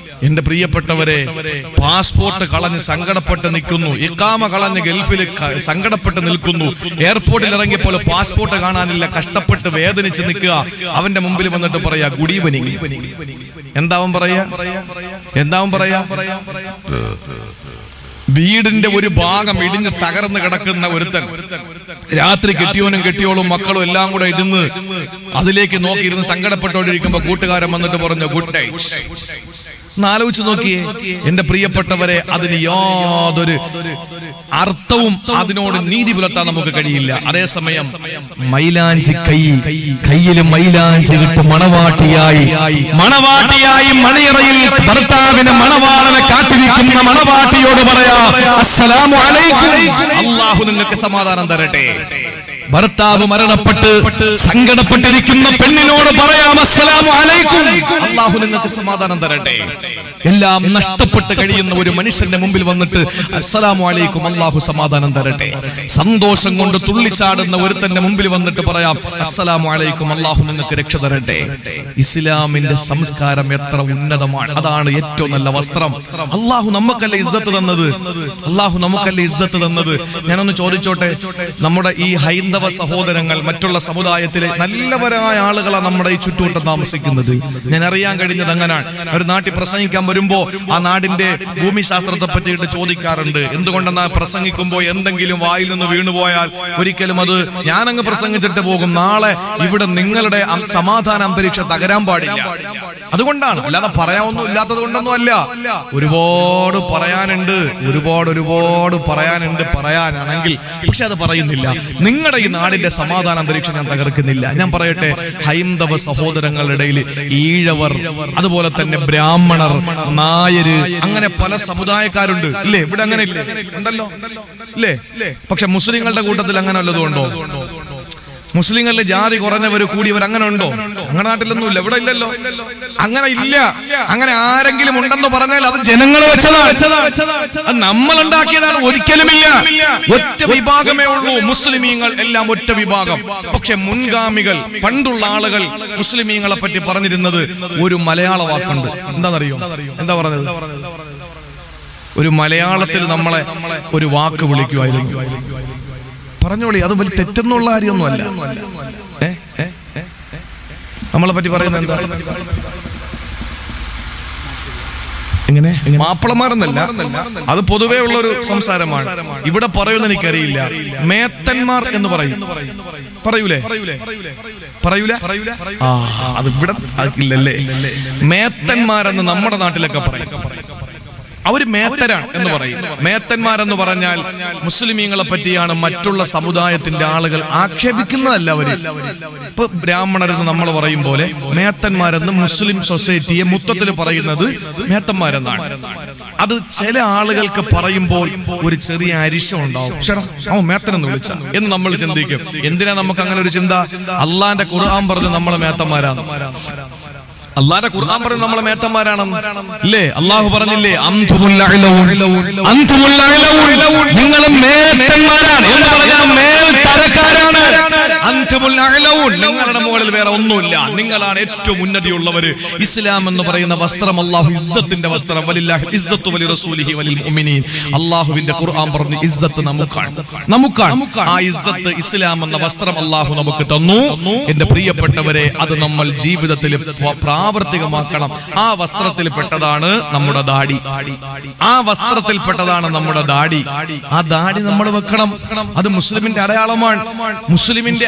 എന്റെ പ്രിയപ്പെട്ടവരെ, പാസ്പോർട്ട് കളഞ്ഞ് സങ്കടപ്പെട്ട് നിൽക്കുന്നു, ഇഖാമ കളഞ്ഞ് ഗൾഫിൽ സങ്കടപ്പെട്ട് നിൽക്കുന്നു, എയർപോർട്ടിൽ ഇറങ്ങിയപ്പോൾ പാസ്പോർട്ട് കാണാനില്ല, കഷ്ടപ്പെട്ട് വേദനിച്ച് നിൽക്കുക. അവന്റെ മുമ്പിൽ വന്നിട്ട് പറയാ ഗുഡ് ഈവനിങ്. എന്താവും പറയാ? എന്താവും പറയാ? വീടിന്റെ ഒരു ഭാഗം ഇടിഞ്ഞ് തകർന്ന് കിടക്കുന്ന ഒരുത്തൻ, രാത്രി കെട്ടിയോനും കെട്ടിയോളും മക്കളും എല്ലാം കൂടെ ഇരുന്ന് അതിലേക്ക് നോക്കിയിരുന്ന് സങ്കടപ്പെട്ടോണ്ടിരിക്കുമ്പോ കൂട്ടുകാരൻ വന്നിട്ട് പറഞ്ഞു ഗുഡ് നൈറ്റ്. ആലോചിച്ചു നോക്കിയേ എന്റെ പ്രിയപ്പെട്ടവരെ, അതിന് യാതൊരു അർത്ഥവും അതിനോട് നീതി പുലർത്താൻ നമുക്ക് കഴിയില്ല. അതേസമയം മൈലാഞ്ചി കൈ കയ്യിലും മൈലാഞ്ചി വിട്ട് മണവാട്ടിയായി മണവാട്ടിയായി മണിയറയിൽ ഭർത്താവിനെ മണവാളനെ കാത്തിരിക്കുന്ന മണവാട്ടിയോട് പറയാ അസ്സലാമു അലൈക്കും, അല്ലാഹു നിങ്ങൾക്ക് സമാധാനം തരട്ടെ. ഭർത്താവ് മരണപ്പെട്ട് സങ്കടപ്പെട്ടിരിക്കുന്ന പെണ്ണിനോട് പറയാം അസ്സലാമു അലൈക്കും, അല്ലാഹു നിങ്ങൾക്ക് സമാധാനം തരട്ടെ. എല്ലാം നഷ്ടപ്പെട്ട് കഴിയുന്ന ഒരു മനുഷ്യന്റെ മുമ്പിൽ വന്നിട്ട് അസ്സലാമു അലൈക്കും, അല്ലാഹു സമാധാനം തരട്ടെ. സന്തോഷം കൊണ്ട് തുള്ളിച്ചാടുന്ന ഒരുത്തന്റെ മുമ്പിൽ വന്നിട്ട് പറയാം അസ്സലാമു അലൈക്കും, അല്ലാഹു നിങ്ങൾക്ക് രക്ഷ തരട്ടെ. ഇസ്ലാമിന്റെ സംസ്കാരം എത്ര ഉന്നതമാണ്! അതാണ് ഏറ്റവും നല്ല വസ്ത്രം. അല്ലാഹു നമുക്കല്ലേ ഇസ്സത്ത് തന്നത്? അല്ലാഹു നമുക്കല്ലേ ഇസ്സത്ത് തന്നത്? ഞാനൊന്ന് ചോദിച്ചോട്ടെ, നമ്മുടെ ഈ ഹൈന്ദവ സഹോദരങ്ങൾ മറ്റുള്ള സമുദായത്തിലെ നല്ലവരായ ആളുകളാണ് നമ്മുടെ ഈ ചുറ്റുവട്ടം താമസിക്കുന്നത്. ഞാൻ അറിയാൻ കഴിഞ്ഞത് അങ്ങനാണ്. ഒരു നാട്ടിൽ പ്രസംഗിക്കാൻ വരുമ്പോ ആ നാടിന്റെ ഭൂമിശാസ്ത്രത്തെ പറ്റിയിട്ട് ചോദിക്കാറുണ്ട്. എന്തുകൊണ്ടെന്നാൽ പ്രസംഗിക്കുമ്പോ എന്തെങ്കിലും വായിൽ നിന്ന് വീണുപോയാൽ ഒരിക്കലും അത് ഞാനങ്ങ് പ്രസംഗിച്ചിട്ട് പോകും, നാളെ ഇവിടെ നിങ്ങളുടെ സമാധാന അന്തരീക്ഷം തകരാൻ പാടില്ല. അതുകൊണ്ടാണ്, അല്ലാതെ പറയാനൊന്നും ഇല്ലാത്തത് കൊണ്ടൊന്നും അല്ല. ഒരുപാട് പറയാനുണ്ട്, ഒരുപാട് ഒരുപാട് പറയാനുണ്ട് പറയാനാണെങ്കിൽ, പക്ഷെ അത് പറയുന്നില്ല. നിങ്ങളുടെ ഈ നാടിന്റെ സമാധാന അന്തരീക്ഷം ഞാൻ തകർക്കുന്നില്ല. ഞാൻ പറയട്ടെ, ഹൈന്ദവ സഹോദരങ്ങളുടെ ഇടയിൽ ഈഴവർ, അതുപോലെ തന്നെ ബ്രാഹ്മണർ, നായര്, അങ്ങനെ പല സമുദായക്കാരുണ്ട് അല്ലേ? ഇവിടെ അങ്ങനെ ഇല്ലേ? ഉണ്ടല്ലോ അല്ലേ? പക്ഷെ മുസ്ലിങ്ങളുടെ കൂട്ടത്തിൽ അങ്ങനെ വല്ലതും ഉണ്ടോ? മുസ്ലിങ്ങളുടെ ജാതി കുറഞ്ഞവർ കൂടിയവർ അങ്ങനെ ഉണ്ടോ? അങ്ങനെ നാട്ടിലൊന്നും ഇല്ല, ഇവിടെ ഇല്ലല്ലോ, അങ്ങനെ ഇല്ല. അങ്ങനെ ആരെങ്കിലും ഉണ്ടെന്ന് പറഞ്ഞാൽ അത് ജനങ്ങൾ വെച്ചതാണ്, നമ്മൾ ഉണ്ടാക്കിയതാണ്, ഒരിക്കലുമില്ല. ഒറ്റ വിഭാഗമേ ഉള്ളൂ മുസ്ലിമീങ്ങൾ, എല്ലാം ഒറ്റ വിഭാഗം. പക്ഷെ മുൻഗാമികൾ, പണ്ടുള്ള ആളുകൾ മുസ്ലിമീങ്ങളെ പറ്റി പറഞ്ഞിരുന്നത് ഒരു മലയാള വാക്കുണ്ട്, എന്താണെന്നറിയോ? എന്താ പറഞ്ഞത്? ഒരു മലയാളത്തിൽ നമ്മളെ ഒരു വാക്ക് വിളിക്കുമായിരുന്നു, പറഞ്ഞോളി, അത് വലിയ തെറ്റെന്നുള്ള കാര്യമൊന്നുമല്ല. നമ്മളെ പറ്റി പറയുന്നത് എന്താ? എങ്ങനെ മാപ്പിളമാരെന്നല്ല, അത് പൊതുവേ ഉള്ളൊരു സംസാരമാണ്. ഇവിടെ പറയുന്ന എനിക്കറിയില്ല, മേത്തന്മാർ എന്ന് പറയും. പറയൂലേ? പറയൂല? ആ, അത് ഇവിടെ ഇല്ലല്ലേ. മേത്തന്മാരെന്ന് നമ്മുടെ നാട്ടിലൊക്കെ പറയും. അവര് മേത്തരാണ് എന്ന് പറയും. മേത്തന്മാരെന്ന് പറഞ്ഞാൽ മുസ്ലിമീങ്ങളെ പറ്റിയാണ് മറ്റുള്ള സമുദായത്തിന്റെ ആളുകൾ ആക്ഷേപിക്കുന്നതല്ല. അവര് ഇപ്പൊ ബ്രാഹ്മണരെന്ന് നമ്മൾ പറയും പോലെ മേത്തന്മാരെന്ന് മുസ്ലിം സൊസൈറ്റിയെ മൊത്തത്തിൽ പറയുന്നത് മേത്തന്മാരെന്നാണ്. അത് ചില ആളുകൾക്ക് പറയുമ്പോൾ ഒരു ചെറിയ അരിശം ഉണ്ടാവും. അവൻ മേത്തനെന്ന് വിളിച്ച എന്ന് നമ്മൾ ചിന്തിക്കും. എന്തിനാ നമുക്ക് അങ്ങനെ ഒരു ചിന്ത? അള്ളാന്റെ ഖുർആൻ പറഞ്ഞ് നമ്മളെ മേത്തന്മാരാണ്. അള്ളാന്റെ ഖുർആൻ പറഞ്ഞു നമ്മളെ മേത്തന്മാരാണെന്ന് അല്ലേ? അള്ളാഹു പറഞ്ഞില്ലേ, നിങ്ങൾ മേത്തന്മാരാണ് എന്ന് പറഞ്ഞാൽ മേൽത്തരക്കാരാണ്. നിങ്ങളുടെ മുകളിൽ വേറെ ഒന്നുമില്ല, നിങ്ങളാണ് ഏറ്റവും ഉന്നതിയുള്ളവര്. ഇസ്ലാം എന്ന് പറയുന്ന വസ്ത്രം അള്ളാഹു ഇസ്സത്തിന്റെ വസ്ത്രം. വലില്ലാഹി ഇസ്സത്തു വലി റസൂലിഹി വലിൽ മുഅ്മിനീൻ. അള്ളാഹുവിന്റെ ഖുർആൻ പറഞ്ഞു ഇസ്സത്ത് നമുക്കാണ്, നമുക്കാണ്. ആ ഇസ്സത്ത് ഇസ്ലാം എന്ന വസ്ത്രം അള്ളാഹു നമുക്ക് തന്നു. എന്റെ പ്രിയപ്പെട്ടവരെ, അത് നമ്മൾ ജീവിതത്തിൽ പ്രാവർത്തികമാക്കണം. ആ വസ്ത്രത്തിൽ പെട്ടതാണ് നമ്മുടെ ദാടി. ആ വസ്ത്രത്തിൽ പെട്ടതാണ് നമ്മുടെ ദാടി. ആ ദാടി നമ്മൾ വെക്കണം. അത് മുസ്ലിമിന്റെ അടയാളമാണ്, മുസ്ലിമിന്റെ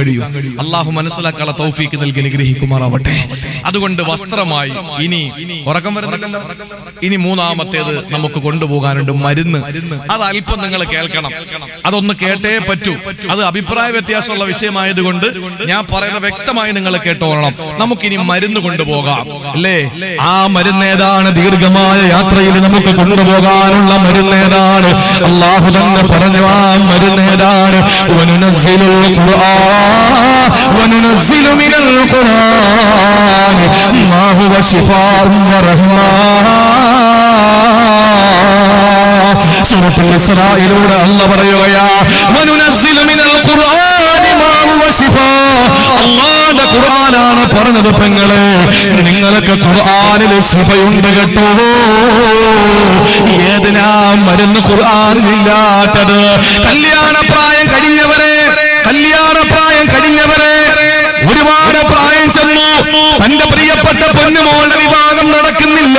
കഴിയും. അള്ളാഹു മനസ്സിലാക്കാനുള്ള തൗഫീക്ക് നൽകി അനുഗ്രഹിക്കുമാറാവട്ടെ. അതുകൊണ്ട് വസ്ത്രമായി ഇനി ഉറക്കം വരുന്നില്ല. ഇനി മൂന്നാമത്തേത് നമുക്ക് കൊണ്ടുപോകാനുണ്ട്, മരുന്ന്. അത് അല്പം നിങ്ങൾ കേൾക്കണം, അതൊന്ന് കേട്ടേ പറ്റൂ. അത് അഭിപ്രായ വ്യത്യാസമുള്ള വിഷയമായതുകൊണ്ട് ഞാൻ പറയുന്ന വ്യക്തമായി നിങ്ങൾ കേട്ടോളണം. നമുക്കിനി മരുന്ന് കൊണ്ടുപോകാം അല്ലേ? ആ മരുന്നേതാണ്? ദീർഘമായ യാത്രയിൽ നമുക്ക് കൊണ്ടുപോകാനുള്ള മരുന്നേതാണ്? അള്ളാഹു തന്നെ പറഞ്ഞു, ആ മരുന്നേതാണ് വനുനസിലുൽ ഖുർആൻ വനുനസിലു മിനൽ ഖുർആൻ മാ ഹുവ ശിഫാഉൻ വ റഹ്മ. സൂറത്തുൽ ഇസ്രായിലൂടെ അല്ലാഹു പറയുകയാ വനുനസിലു മിനൽ ഖുർആൻ മാ ഹുവ ശിഫാഉ. അല്ലാഹുവിന്റെ ഖുർആനാണ് പറഞ്ഞത്, പെങ്ങളെ നിങ്ങൾക്ക് ഖുർആനിൽ ശിഫയുണ്ട് കേട്ടോ. ഏതിനാ മരുന്ന് ഖുർആനിലില്ലാത്തത്? കല്യാണ പ്രായം കഴിഞ്ഞവരെ, കല്യാണ പ്രായം കഴിഞ്ഞവരെ, ഒരുപാട് പ്രായം ചെന്നു, തന്റെ പ്രിയപ്പെട്ട പൊന്നുമോളുടെ വിവാഹം നടക്കുന്നില്ല,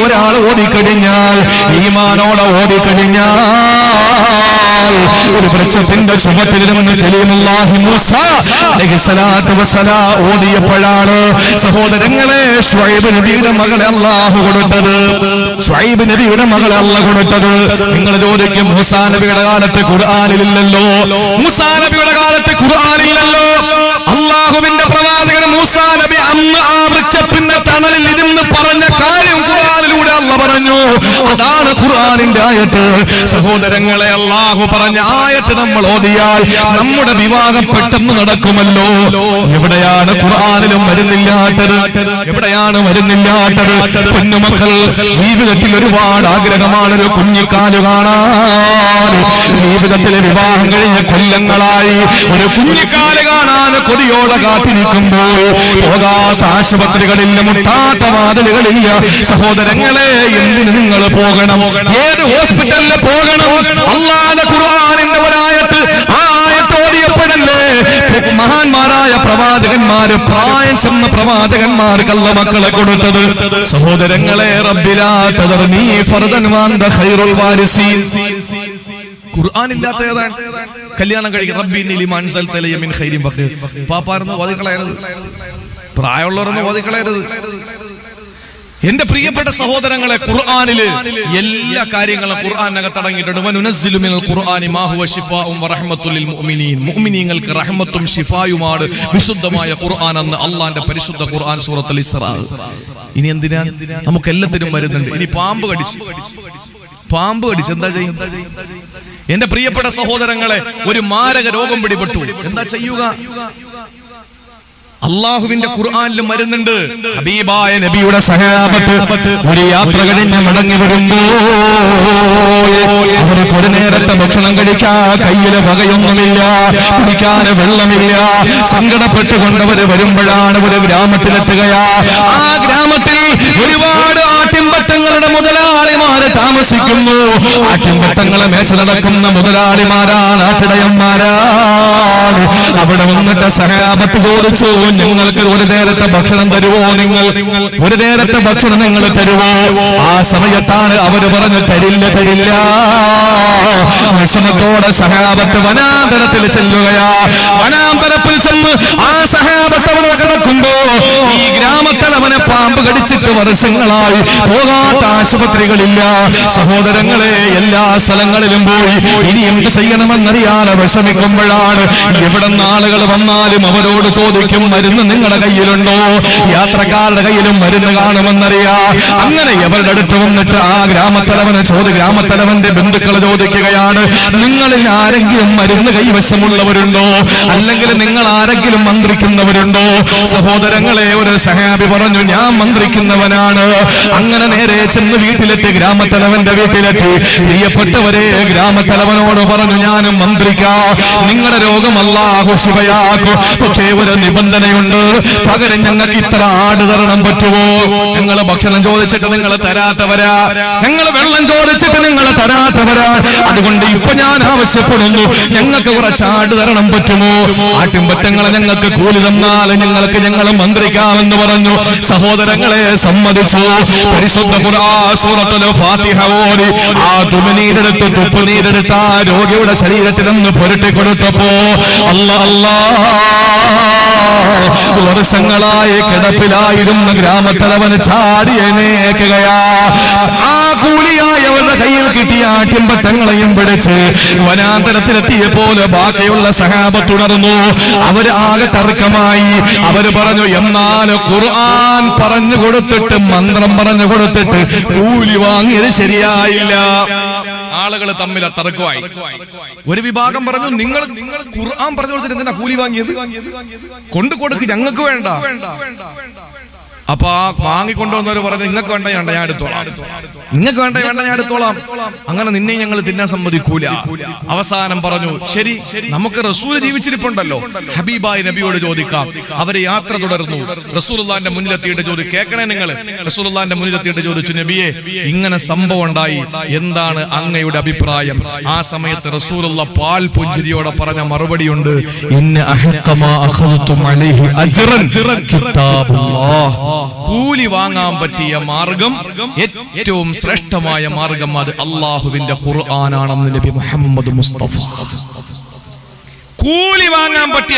ഒരാൾ ഓടിക്കഴിഞ്ഞാൽ, ഈമാനോടെ ഓടിക്കഴിഞ്ഞാൽ, ഒരു വൃക്ഷത്തിന്റെ ചുമട്ടിലിരുന്ന് ഖലീലുല്ലാഹി മൂസ അലൈഹി സ്വലാത്തു വസ്സലാം ഓടിയപ്പോഴാണ് സഹോദരങ്ങളെ ശുഐബ് നബിയുടെ മകളെ അല്ലാഹു കൊടുത്തത്. ശുഐബ് നബിയുടെ മകളെ അല്ലാഹു കൊടുത്തത്. നിങ്ങൾ ചോദിക്കും, മൂസാ നബിയുടെ കാലത്ത് ഖുർആനിലില്ലല്ലോ, മൂസാ നബിയുടെ കാലത്ത് ഖുർആനില്ലല്ലോ. അള്ളാഹുവിന്റെ പ്രവാചകൻ മൂസാ നബി അന്ന് ആ വൃക്ഷത്തിന്റെ തണലിൽ ഇരുന്ന് പറഞ്ഞ കാര്യം ഖുർആനിലൂടെ അള്ളാഹു പറഞ്ഞു. അതാണ് ഖുർആനിന്റെ ആയത്ത്. സഹോദരങ്ങളെ, അള്ളാഹു പറഞ്ഞ ആയത്ത് നമ്മൾ ഓതിയാൽ നമ്മുടെ വിവാഹം പെട്ടെന്ന് നടക്കുമല്ലോ. എവിടെയാണ് ഖുർആനിലും മരുന്നില്ലാത്തത്? എവിടെയാണ് മരുന്നില്ലാത്തത്? കുഞ്ഞുമക്കൾ ജീവിതത്തിൽ ഒരുപാട് ആഗ്രഹമാണ് ഒരു കുഞ്ഞിക്കാലു കാണാൻ. ജീവിതത്തിലെ വിവാഹം കഴിഞ്ഞ കൊല്ലങ്ങളായി ഒരു കുഞ്ഞിക്കാല് കാണാൻ കൊടിയോടെ കാത്തിരിക്കുമ്പോൾ, പോകാത്ത ആശുപത്രികളില്ല, മുട്ടാത്ത വാതിലുകളില്ല. സഹോദരങ്ങളെ, എന്തിന് നിങ്ങൾ പോകണം? ഏത് ഹോസ്പിറ്റലിൽ പോകണം? അല്ലാഹുവിന്റെ ഖുർആനിന്റെ ഒരായത്ത്, ആ ആയത്ത് ഓതിയപ്പോഴല്ലേ മഹാന്മാരായ പ്രവാചകന്മാര്, പ്രായം ചെന്ന പ്രവാചകന്മാർക്ക് അള്ള മക്കളെ കൊടുത്തത്. സഹോദരങ്ങളെ, റബ്ബിലാ തദർനീ ഫർദൻ വഅൻത ഖൈറുൽ വാരിസീൻ. ഖുർആൻ ഇല്ലാത്ത ഏതാണ്? കല്യാണം കഴിക്കും റബ്ബി ഇന്നി ലിമാ അൻസൽത ലി മിൻ ഖൈരി ഫഖീർ. പാപ്പാർന്ന് ഓതിക്കളയരുത്, പ്രായമുള്ളവരൊന്നും ഓതിക്കളയരുത്. എന്റെ പ്രിയപ്പെട്ട സഹോദരങ്ങളെ, ഖുർആനിലെ എല്ലാ കാര്യങ്ങളും ഖുർആനകത്ത് അടങ്ങിയിട്ടുണ്ട്. വനുനസ്സിലു മിനൽ ഖുർആനി മാ ഹുവ ശിഫാഉൻ വറഹ്മത്തുൽ ലിൽ മുഅ്മിനീൻ. മുഅ്മിനീങ്ങൾക്ക് റഹ്മത്തും ശിഫായുമാണ് വിശുദ്ധമായ ഖുർആൻ എന്ന അല്ലാഹുവിന്റെ പരിശുദ്ധ ഖുർആൻ സൂറത്തുൽ ഇസ്റാ. ഇനി എന്തിനാ നമുക്ക് എല്ലാത്തിനും വരുന്നുണ്ട്. ഇനി പാമ്പ് കടിച്ചു പാമ്പ് കടിച്ചു എന്താ ചെയ്യും? എന്റെ പ്രിയപ്പെട്ട സഹോദരങ്ങളെ, ഒരു മാരക രോഗം പിടിപെട്ടു, എന്താ ചെയ്യുക? അള്ളാഹുവിന്റെ ഖുർആനിലും വരുന്നുണ്ട്. ഹബീബായ നബിയുടെ സഹാബത്ത് ഒരു യാത്ര കഴിഞ്ഞ് മടങ്ങി വരുമ്പോൾ അവർക്ക് ഒരു നേരത്തെ ഭക്ഷണം കഴിക്കാൻ കയ്യില് വകയൊന്നുമില്ല, കുടിക്കാന് വെള്ളമില്ല. സങ്കടപ്പെട്ടുകൊണ്ടവര് വരുമ്പോഴാണ് ഒരു ഗ്രാമത്തിലെത്തുകയാ. ആ ഗ്രാമത്തിൽ ഒരുപാട് ആട്ടിൻപറ്റങ്ങളുടെ മുതലാളിമാര് താമസിക്കുന്നു. ആട്ടിൻപറ്റങ്ങളെ മേച്ച് നടക്കുന്ന മുതലാളിമാരാണ്, ആട്ടിടയന്മാരാണ്. അവിടെ വന്നിട്ട് സഹാബത്ത് ചോദിച്ചു, നിങ്ങൾക്ക് ഒരു നേരത്തെ ഭക്ഷണം തരുവോ? നിങ്ങൾ ഒരു നേരത്തെ ഭക്ഷണം നിങ്ങൾ തരുവോ? ആ സമയത്താണ് അവര് പറഞ്ഞു തരില്ല തരില്ല. വിഷമത്തോടെ സഹാബത്ത് വനാന്തരത്തിൽ ചെല്ലുകയാ. വനാന്തരത്തിൽ ചെന്ന് ആ സഹാബത്ത് അവനെ കിടക്കുമ്പോ ഈ ഗ്രാമത്തിൽ അവനെ പാമ്പ് കടിച്ചിട്ട് വർഷങ്ങളായി പോകാത്ത ആശുപത്രികളില്ല. സഹോദരങ്ങളെ, എല്ലാ സ്ഥലങ്ങളിലും പോയി ഇനി എന്ത് ചെയ്യണമെന്നറിയാതെ വിഷമിക്കുമ്പോഴാണ് എവിടെ ആളുകൾ വന്നാലും അവരോട് ചോദിക്കും, മരുന്ന് നിങ്ങളുടെ കയ്യിലുണ്ടോ? യാത്രക്കാരുടെ കയ്യിലും മരുന്ന് കാണുമെന്നറിയാ. അങ്ങനെ ഇവരുടെ അടുത്ത് വന്നിട്ട് ആ ഗ്രാമത്തലവനെ ചോദി ഗ്രാമത്തലവന്റെ ബന്ധുക്കൾ ചോദിക്കുകയാണ്, നിങ്ങളിൽ ആരെങ്കിലും മരുന്ന് കൈവശമുള്ളവരുണ്ടോ? അല്ലെങ്കിൽ നിങ്ങൾ ആരെങ്കിലും മന്ത്രിക്കുന്നവരുണ്ടോ? സഹോദരങ്ങളെ, ഒരു സഹാബി പറഞ്ഞു, ഞാൻ മന്ത്രിക്കുന്നവനാണ്. അങ്ങനെ നേരെ ചെന്ന് വീട്ടിലെത്തി, ഗ്രാമത്തലവന്റെ വീട്ടിലെത്തി. പ്രിയപ്പെട്ടവരെ, ഗ്രാമത്തലവനോട് പറഞ്ഞു, ഞാനും മന്ത്രിക്കാ, നിങ്ങളുടെ രോഗം അല്ലാഹു ശിഫയാക്കും. പക്ഷേ ഒരു നിബന്ധനയുണ്ട്, പകരം ഞങ്ങൾക്ക് ഇത്ര ആട് തരണം പറ്റുമോ? നിങ്ങൾ ഭക്ഷണം ചോദിച്ചിട്ട് നിങ്ങൾ തരാത്തവരാ, നിങ്ങൾ വെള്ളം ചോദിച്ചിട്ട് നിങ്ങൾ തരാത്തവരാ, അതുകൊണ്ട് ഇപ്പൊ ഞാൻ ആവശ്യപ്പെടുന്നു, ഞങ്ങൾക്ക് കുറച്ച് ആട് തരണം പറ്റുമോ? ആട്ടിൻപറ്റങ്ങളെ ഞങ്ങൾക്ക് കൂലി തന്നാൽ ഞങ്ങൾക്ക് ഞങ്ങൾ മന്ത്രിക്കാമെന്ന് പറഞ്ഞു. സഹോദരങ്ങളെ, സമ്മതിച്ചു. പരിശുദ്ധ ഖുർആൻ സൂറത്തുൽ ഫാത്തിഹ ഓതി, ആ തുമനീരെടുത്ത് തുപ്പുനീരെടുത്ത് ആ രോഗിയുടെ ശരീരത്തിൽ നിന്ന് പുരട്ടി കൊടുത്തപ്പോ അല്ലാഹ് അല്ലാഹ് വർഷങ്ങളായി കിടപ്പിലായിരുന്ന ഗ്രാമത്തലവന് ചാരി എണീക്കുകയാ. ആ കൂലിയായി അവരുടെ കയ്യിൽ കിട്ടിയ ആട്ടിൻപറ്റങ്ങളെയും പിടിച്ച് വനാന്തരത്തിലെത്തിയപ്പോലെ ബാക്കിയുള്ള സഹാബത്ത് ഉണർന്നു. അവര് ആകെ തർക്കമായി. അവര് പറഞ്ഞു, എന്നാൽ ഖുർആൻ പറഞ്ഞു കൊടുത്തിട്ട് മന്ത്രം പറഞ്ഞു കൊടുത്തിട്ട് കൂലി വാങ്ങിയത് ശരിയായില്ല. ആളുകൾ തമ്മിൽ തർക്കമായി. ഒരു വിഭാഗം പറഞ്ഞു, നിങ്ങൾ നിങ്ങൾ ഖുർആൻ പറഞ്ഞു കൊടുത്തിട്ട് എന്തിനാ കൂലി വാങ്ങിയത്? കൊണ്ടു കൊടുക്ക്, ഞങ്ങൾക്ക് വേണ്ട. അപ്പൊ ആ വാങ്ങിക്കൊണ്ടുവന്നവര് പറഞ്ഞു, നിങ്ങൾക്ക് വേണ്ട വേണ്ട ഞാൻ എടുത്തോളാം, നിങ്ങൾക്ക് വേണ്ട വേണ്ട ഞാൻ എടുത്തോളാം, അങ്ങനെ നിന്നെ ഞങ്ങൾ തിന്നാൻ സമ്മതിക്കൂല. അവസാനം പറഞ്ഞു, ശരി, നമുക്ക് റസൂൽ ജീവിച്ചിരിപ്പുണ്ടല്ലോ, ഹബീബായി നബിയോട് ചോദിക്കാം. അവര് യാത്ര തുടർന്നു. റസൂലുള്ളാഹിന്റെ മുന്നിലെത്തിയിട്ട് ചോദിച്ചു, കേൾക്കണേ നിങ്ങൾ, റസൂലുള്ളാഹിന്റെ മുന്നിലെത്തിയിട്ട് ചോദിച്ചു, നബിയെ ഇങ്ങനെ സംഭവം ഉണ്ടായി, എന്താണ് അങ്ങയുടെ അഭിപ്രായം? ആ സമയത്ത് റസൂലുള്ള പാൽ പുഞ്ചിരിയോടെ പറഞ്ഞ മറുപടിയുണ്ട്, ഇന്ന അഹക്കമാ അഖദതും അലൈഹി അജ്റൻ കിതാബുല്ലാഹ്. കൂലി വാങ്ങാൻ പറ്റിയ മാർഗം, ഏറ്റവും ശ്രേഷ്ഠമായ മാർഗം അത് അള്ളാഹുവിന്റെ ഖുർആനാണെന്ന് നബി മുഹമ്മദ് മുസ്തഫ. കൂലി വാങ്ങാൻ പറ്റിയ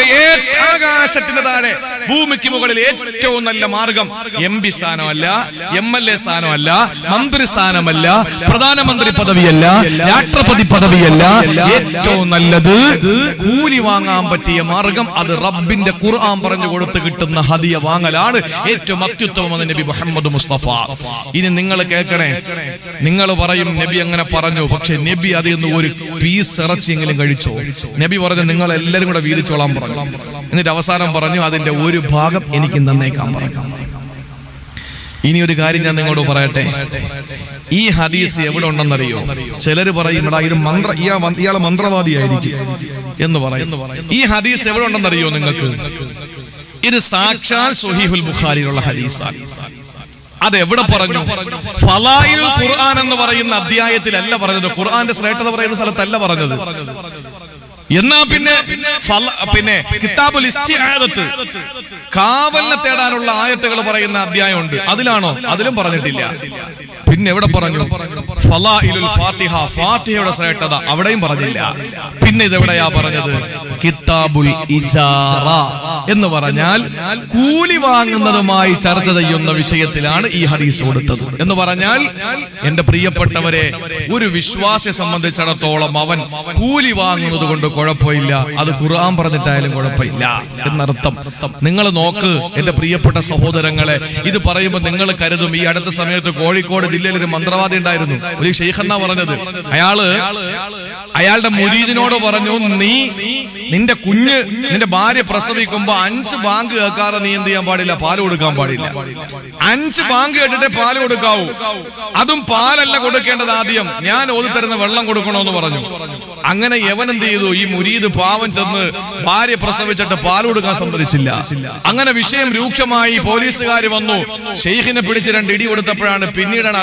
ആകാശത്തിന് താഴെ ഭൂമിക്ക് മുകളിൽ ഏറ്റവും നല്ല മാർഗം എം പി സ്ഥാനമല്ല, എം എൽ എ സ്ഥാനമല്ല, മന്ത്രി സ്ഥാനമല്ല, പ്രധാനമന്ത്രി പദവിയല്ല, രാഷ്ട്രപതി പദവിയല്ല. ഏറ്റവും നല്ലത് കൂലി വാങ്ങാൻ പറ്റിയ മാർഗം അത് റബ്ബിന്റെ ഖുർആൻ പറഞ്ഞു കൊടുത്ത് കിട്ടുന്ന ഹദിയ വാങ്ങലാണ് ഏറ്റവും അത്യുത്തമമെന്ന് നബി മുഹമ്മദ് മുസ്തഫ. ഇനി നിങ്ങൾ കേൾക്കണേ, നിങ്ങൾ പറയും നബി അങ്ങനെ പറഞ്ഞു, പക്ഷെ നബി അതിൽ നിന്ന് ഒരു പീസ് ഇറച്ചിയെങ്കിലും കഴിച്ചോ? നബി പറഞ്ഞു, നിങ്ങൾ എല്ലാരും കൂടെ വീതിച്ചോളാൻ പറഞ്ഞു. എന്നിട്ട് അവസാനം പറഞ്ഞു, അതിന്റെ ഒരു ഭാഗം എനിക്ക് നന്നേക്കാൻ പറഞ്ഞു. ഇനി ഒരു കാര്യം ഞാൻ നിങ്ങളോട് പറയട്ടെ, ഈ ഹദീസ് എവിടെ ഉണ്ടെന്നറിയോ? ചിലര് പറയും, ഇയാളെ മന്ത്രവാദിയായിരിക്കും എന്ന് പറയും. ഈ ഹദീസ് എവിടെ ഉണ്ടെന്നറിയോ നിങ്ങൾക്ക്? ഇത് സാക്ഷാൽ സ്വഹീഹുൽ ബുഖാരിയിലുള്ള ഹദീസാണ്. അതെവിടെ പറഞ്ഞു? ഫലായിൽ ഖുർആൻ എന്ന് പറയുന്ന അധ്യായത്തിലല്ല പറഞ്ഞത്, ഖുർആന്റെ ശ്രേഷ്ഠത പറയുന്ന സ്ഥലത്തല്ല പറഞ്ഞത്. ينا بينه فل بينه كتاب الاستعاذة كافلنا تيران ولا آية تغلب برا ينا أدياء وند أدلانو أدلهم برا نديليا بينه وذا برا نيو فلا إلى الفاتحة فاتحة وذا سرعت هذا أبدايم برا نديليا بينه ذا برا يا برا نديل كتاب الإجارة إنه برا نيال كولي وانغ ندر ماي ترجع ذا يوم ذا بيشيء تيلان إيهاري سودت هذا إنه برا نيال إنده بريء بطة برا وري بيشواس سامندي صارا تولا ماون كولي وانغ ندو كوند كورابايلا، هذا كورام برادة تايلين كورابايلا. إدنا رتب. نِعَلَ نوك، إذا بريء بطة سهودة رَعَلَي. إذا براي بند نِعَلَ كاريدو مي أَذَتَ سامي أَذَتَ كوري كوري دِلِّلِي رِي مَنْدَرَوَا دِينَ دَايرِدُو. وَلِيْ شَيْخَنَّا بَرَنَدُو. أَيَالَ، أَيَالَ دَ مُرِيدِنُودُ بَرَنَيُو نِي، نِنْدَ كُنْجَ، نِنْدَ بَارِي بَرَسَبِي كُمْبَا أَنْجَ بَانْغِ أَكَارَ نِيَنْدِيَا بَارِيلَا بَارِي وُدُكَام بَارِيلَا. أَنْجَ بَانْغِ أَذَتَ بَارِي وُدُكَاو. أَذُمْ بَارَ أَلَّا كُودُكَيَنْدَ دَادِيَم. يَانَ أُودُ تَرَنَ وَلَّام كُودُكُنَوَنُ بَرَنَيُو. أَعْنَنَ يَوَنَنْدِيَدُو. يِي مُرِيدُ بَاوَنْ جَدْنَ بَارِي بَرَسَبِيَتَ بَالُودُ كَاسَمْبَرِيْشِلَّا. أَعْنَنَ بِشَيْمْ رِيُوكْشَمَايِ بوليس غاري بَنْنُو. شَيْخِنَ بِرِيْتِرَنْ دِيدِي وَدَتَّبْرَانَ بِنِيرَنْ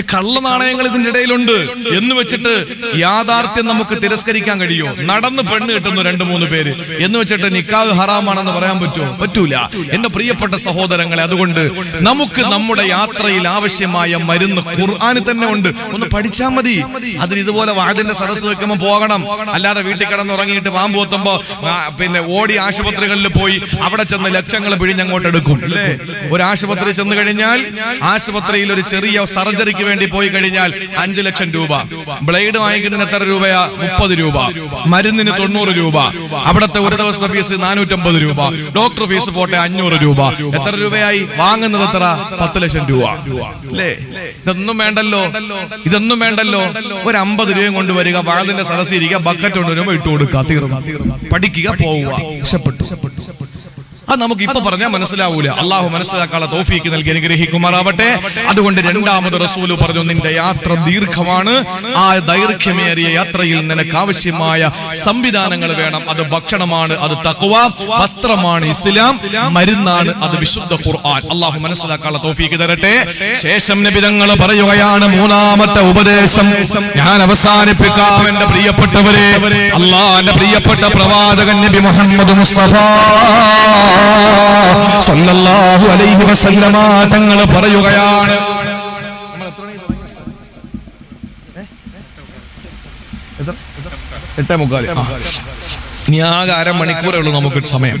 إيه كَلَّ نَانَيَ عَلَيْهِ دِنْ جَدَيْ لُنْدُ. يَنْنُ وَجْهَتَ يَادَارْتِيَ نَمُكَ تِرَسْكَرِيْكَانْ غَدِيْيُو. نَادَنْ بَرْنَ إِتَنُّ رَنْدُ مُونُ بَيْرِ. يَنْنُ وَجْهَتَ نِكَاغ هَرَامَانَنَ بَرَيَامْ بَتْتُو. بَتْتُولَا. إِنَّ بْرِيَّبَتَّ سَهُودَرَنْغَلَيْ أَدُوْغُنْدُ. نَمُكَ نَمُّدَ يَاتْرَيِلْ آوَشْيَمَايَ مَرِنْ قُرْآنِ تَنَّ وُنْدُ. وَنَّ പഠിച്ചാമദി. അതിൽ ഇതുപോലെ വാദിന്റെ സദസ്സ് വെക്കുമ്പോൾ പോകണം. അല്ലാതെ വീട്ടിൽ കിടന്ന് ഉറങ്ങിയിട്ട് പാമ്പ് കൊത്തുമ്പോൾ പിന്നെ ഓടി ആശുപത്രികളിൽ പോയി അവിടെ ചെന്ന് ലക്ഷങ്ങൾ പിഴിഞ്ഞങ്ങോട്ട് എടുക്കും. ഒരു ആശുപത്രി ചെന്ന് കഴിഞ്ഞാൽ ആശുപത്രിയിൽ ഒരു ചെറിയ സർജറിക്ക് വേണ്ടി പോയി കഴിഞ്ഞാൽ അഞ്ച് ലക്ഷം രൂപ. ബ്ലേഡ് വാങ്ങിക്കുന്നതിന് എത്ര രൂപയാ? മുപ്പത് രൂപ. മരുന്നിന് തൊണ്ണൂറ് രൂപ. അവിടുത്തെ ഒരു ദിവസത്തെ ഫീസ് നാനൂറ്റമ്പത് രൂപ. ഡോക്ടർ ഫീസ് പോട്ടെ അഞ്ഞൂറ് രൂപ. എത്ര രൂപയായി? വാങ്ങുന്നത് എത്ര? പത്ത് ലക്ഷം രൂപ. അല്ലേ? ഇതൊന്നും വേണ്ടല്ലോ, ഇതൊന്നും വേണ്ടല്ലോ. ഒരു അമ്പത് രൂപയും കൊണ്ടുവരിക, വാഴത്തിന്റെ സദസ്സിൽ ഇരിക്കുക, ബക്കറ്റ് കൊണ്ടുവരുമ്പോൾ ഇട്ടു കൊടുക്കുക, തീർന്നു. പഠിക്കുക, പോവുക. ഇഷ്ടപ്പെട്ടു. അത് നമുക്ക് ഇപ്പൊ പറഞ്ഞാൽ മനസ്സിലാവൂല. അള്ളാഹു മനസ്സിലാക്കാനുള്ള തൗഫീഖ് നൽകി അനുഗ്രഹിക്കുമാറാവട്ടെ. അതുകൊണ്ട് രണ്ടാമത് റസൂല് പറഞ്ഞു, നിന്റെ യാത്ര ദീർഘമാണ്. ആ ദൈർഘ്യമേറിയ യാത്രയിൽ നിനക്ക് ആവശ്യമായ സംവിധാനങ്ങൾ വേണം. അത് ഭക്ഷണമാണ്, അത് തഖ്വ, വസ്ത്രമാണ് ഇസ്ലാം, മരുന്നാണ് അത് വിശുദ്ധ ഖുർആൻ. അള്ളാഹു മനസ്സിലാക്കാനുള്ള തൗഫീഖ് തരട്ടെ. ശേഷം നബി തങ്ങൾ പറയുകയാണ് മൂന്നാമത്തെ ഉപദേശം. ഞാൻ അവസാനിപ്പിക്കാം എന്റെ പ്രിയപ്പെട്ടവരെ. അള്ളാഹുവിന്റെ പ്രിയപ്പെട്ട പ്രവാചകൻ നബി മുഹമ്മദ് മുസ്തഫ സല്ലല്ലാഹു അലൈഹി വസല്ലമ തങ്ങൾ പറയുകയാണ്. ഇനി ആകെ അരമണിക്കൂറേ ഉള്ളൂ നമുക്ക് സമയം.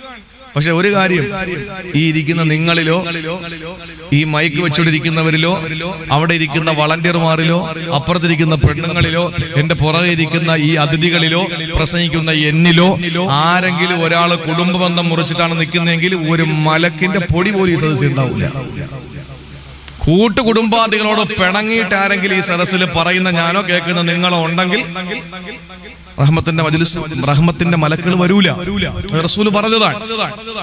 പക്ഷെ ഒരു കാര്യം, ഈ ഇരിക്കുന്ന നിങ്ങളിലോ ഈ മൈക്ക് വെച്ചുകൊണ്ടിരിക്കുന്നവരിലോ അവിടെ ഇരിക്കുന്ന വളണ്ടിയർമാരിലോ അപ്പുറത്തിരിക്കുന്ന പെണ്ണുങ്ങളിലോ എന്റെ പുറകെ ഇരിക്കുന്ന ഈ അതിഥികളിലോ പ്രസംഗിക്കുന്ന എന്നിലോ ആരെങ്കിലും ഒരാൾ കുടുംബബന്ധം മുറിച്ചിട്ടാണ് നിൽക്കുന്നതെങ്കിൽ ഒരു മലക്കിന്റെ പൊടി പോലും ഈ സദസ്സിൽ ഉണ്ടാവില്ല. കൂട്ടു കുടുംബാദികളോട് പിണങ്ങിയിട്ട് ആരെങ്കിലും ഈ സദസ്സിൽ പറയുന്ന ഞാനോ കേൾക്കുന്ന നിങ്ങളോ ഉണ്ടെങ്കിൽ റഹ്മത്തിന്റെ മജ്‌ലിസ് റഹ്മത്തിന്റെ മലക്കുകൾ വരൂല. റസൂല് പറഞ്ഞതാണ്.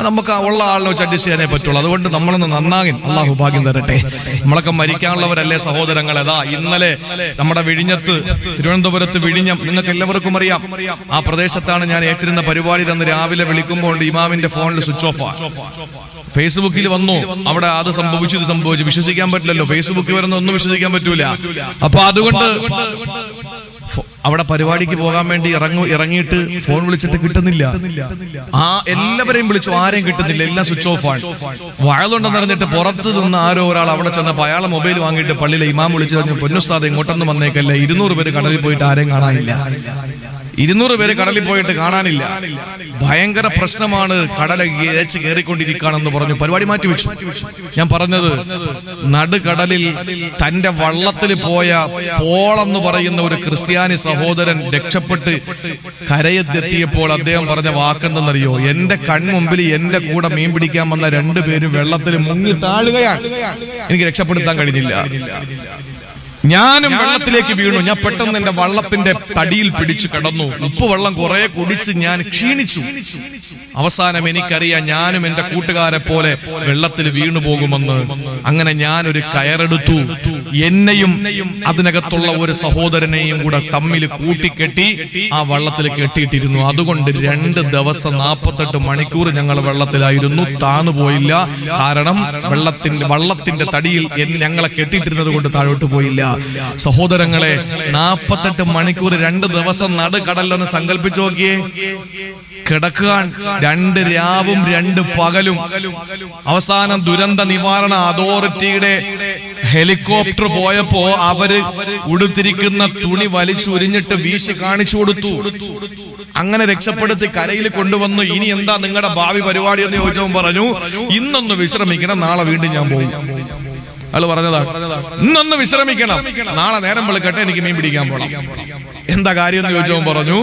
നമുക്ക് ഉള്ള ആളിനെ വെച്ച് അഡ്ജസ്റ്റ് ചെയ്യാനേ പറ്റുള്ളൂ. അതുകൊണ്ട് നമ്മളൊന്ന് നന്നാകി അള്ളാഹു ഭാഗ്യം തരട്ടെ. നമ്മളൊക്കെ മരിക്കാനുള്ളവരല്ലേ സഹോദരങ്ങളെ. അതാ ഇന്നലെ നമ്മുടെ വിഴിഞ്ഞത്ത്, തിരുവനന്തപുരത്ത് വിഴിഞ്ഞം നിങ്ങൾക്ക് എല്ലാവർക്കും അറിയാം. ആ പ്രദേശത്താണ് ഞാൻ ഏറ്റിരുന്ന പരിപാടി. അന്ന് രാവിലെ വിളിക്കുമ്പോൾ ഇമാമിന്റെ ഫോണിൽ സ്വിച്ച് ഓഫാ. ഫേസ്ബുക്കിൽ വന്നു, അവിടെ അത് സംഭവിച്ചു ഇത് സംഭവിച്ചു. വിശ്വസിക്കാൻ പറ്റില്ലല്ലോ, ഫേസ്ബുക്കിൽ വരുന്ന ഒന്നും വിശ്വസിക്കാൻ പറ്റൂല. അപ്പൊ അതുകൊണ്ട് അവിടെ പരിപാടിക്ക് പോകാൻ വേണ്ടി ഇറങ്ങു ഇറങ്ങിയിട്ട് ഫോൺ വിളിച്ചിട്ട് കിട്ടുന്നില്ല. ആ എല്ലാവരെയും വിളിച്ചു, ആരെയും കിട്ടുന്നില്ല, എല്ലാം സ്വിച്ച് ഓഫ് ആണ്. വഴലുണ്ടെന്ന് അറിഞ്ഞിട്ട് പുറത്ത് നിന്ന് ആരോ ഒരാൾ അവിടെ ചെന്നപ്പോൾ അയാളെ മൊബൈൽ വാങ്ങിയിട്ട് പള്ളിയിലെ ഇമാം വിളിച്ചു പറഞ്ഞു, പൊന്നുസ്താദ് ഇങ്ങോട്ടൊന്നും വന്നേക്കല്ലേ, ഇരുന്നൂറ് പേര് കടലിൽ പോയിട്ട് ആരെയും കാണാനില്ല. ഇരുന്നൂറ് പേര് കടലിൽ പോയിട്ട് കാണാനില്ല, ഭയങ്കര പ്രശ്നമാണ്, കടല ഇരച്ച് കയറിക്കൊണ്ടിരിക്കുകയാണെന്ന് പറഞ്ഞു. പരിപാടി മാറ്റിവെച്ചു. ഞാൻ പറഞ്ഞത്, നടുകടലിൽ തന്റെ വള്ളത്തിൽ പോയ പോളെന്ന് പറയുന്ന ഒരു ക്രിസ്ത്യാനി സഹോദരൻ രക്ഷപ്പെട്ട് കരയെത്തിയപ്പോൾ അദ്ദേഹം പറഞ്ഞ വാക്കെന്തെന്നറിയോ? എന്റെ കൺമുമ്പിൽ എന്റെ കൂടെ മീൻ പിടിക്കാൻ വന്ന രണ്ടുപേരും വെള്ളത്തിൽ മുങ്ങി താഴുകയാണ്, എനിക്ക് രക്ഷപ്പെടുത്താൻ കഴിഞ്ഞില്ല. ഞാനും വെള്ളത്തിലേക്ക് വീണു. ഞാൻ പെട്ടെന്ന് എന്റെ വള്ളത്തിന്റെ തടിയിൽ പിടിച്ചു കിടന്നു. ഉപ്പുവെള്ളം കുറെ കുടിച്ച് ഞാൻ ക്ഷീണിച്ചു. അവസാനം എനിക്കറിയാം ഞാനും എന്റെ കൂട്ടുകാരെ പോലെ വെള്ളത്തിൽ വീണു പോകുമെന്ന്. അങ്ങനെ ഞാനൊരു കയറെടുത്തു. എന്നെയും അതിനകത്തുള്ള ഒരു സഹോദരനെയും കൂടെ തമ്മിൽ കൂട്ടിക്കെട്ടി ആ വള്ളത്തിൽ കെട്ടിയിട്ടിരുന്നു. അതുകൊണ്ട് രണ്ട് ദിവസം നാൽപ്പത്തെട്ട് മണിക്കൂർ ഞങ്ങൾ വെള്ളത്തിലായിരുന്നു. താന്നു പോയില്ല. കാരണം വെള്ളത്തിന്റെ വള്ളത്തിന്റെ തടിയിൽ ഞങ്ങളെ കെട്ടിയിട്ടിരുന്നത് കൊണ്ട് താഴോട്ട് പോയില്ല. സഹോദരങ്ങളെ, നാൽപ്പത്തെട്ട് മണിക്കൂർ രണ്ട് ദിവസം നടുക്കടലിലൊന്ന് സങ്കല്പിച്ചു നോക്കിയേ. കിടക്കാൻ രണ്ട് രാവും രണ്ട് പകലും. അവസാനം ദുരന്ത നിവാരണ അതോറിറ്റിയുടെ ഹെലികോപ്റ്റർ പോയപ്പോ അവര് ഉടുത്തിരിക്കുന്ന തുണി വലിച്ചുരിഞ്ഞിട്ട് വീശി കാണിച്ചു കൊടുത്തു. അങ്ങനെ രക്ഷപ്പെടുത്തി കരയിൽ കൊണ്ടുവന്നു. ഇനി എന്താ നിങ്ങളുടെ ഭാവി പരിപാടി എന്ന് ചോദിച്ചവൻ പറഞ്ഞു, ഇന്നൊന്ന് വിശ്രമിക്കണം, നാളെ വീണ്ടും ഞാൻ പോകും. അയാൾ പറഞ്ഞതാ, ഇന്നൊന്ന് വിശ്രമിക്കണം, നാളെ നേരം വെളുക്കട്ടെ, എനിക്ക് മീൻ പിടിക്കാൻ പോകണം. എന്താ കാര്യം എന്ന് ചോദിച്ചവൻ പറഞ്ഞു,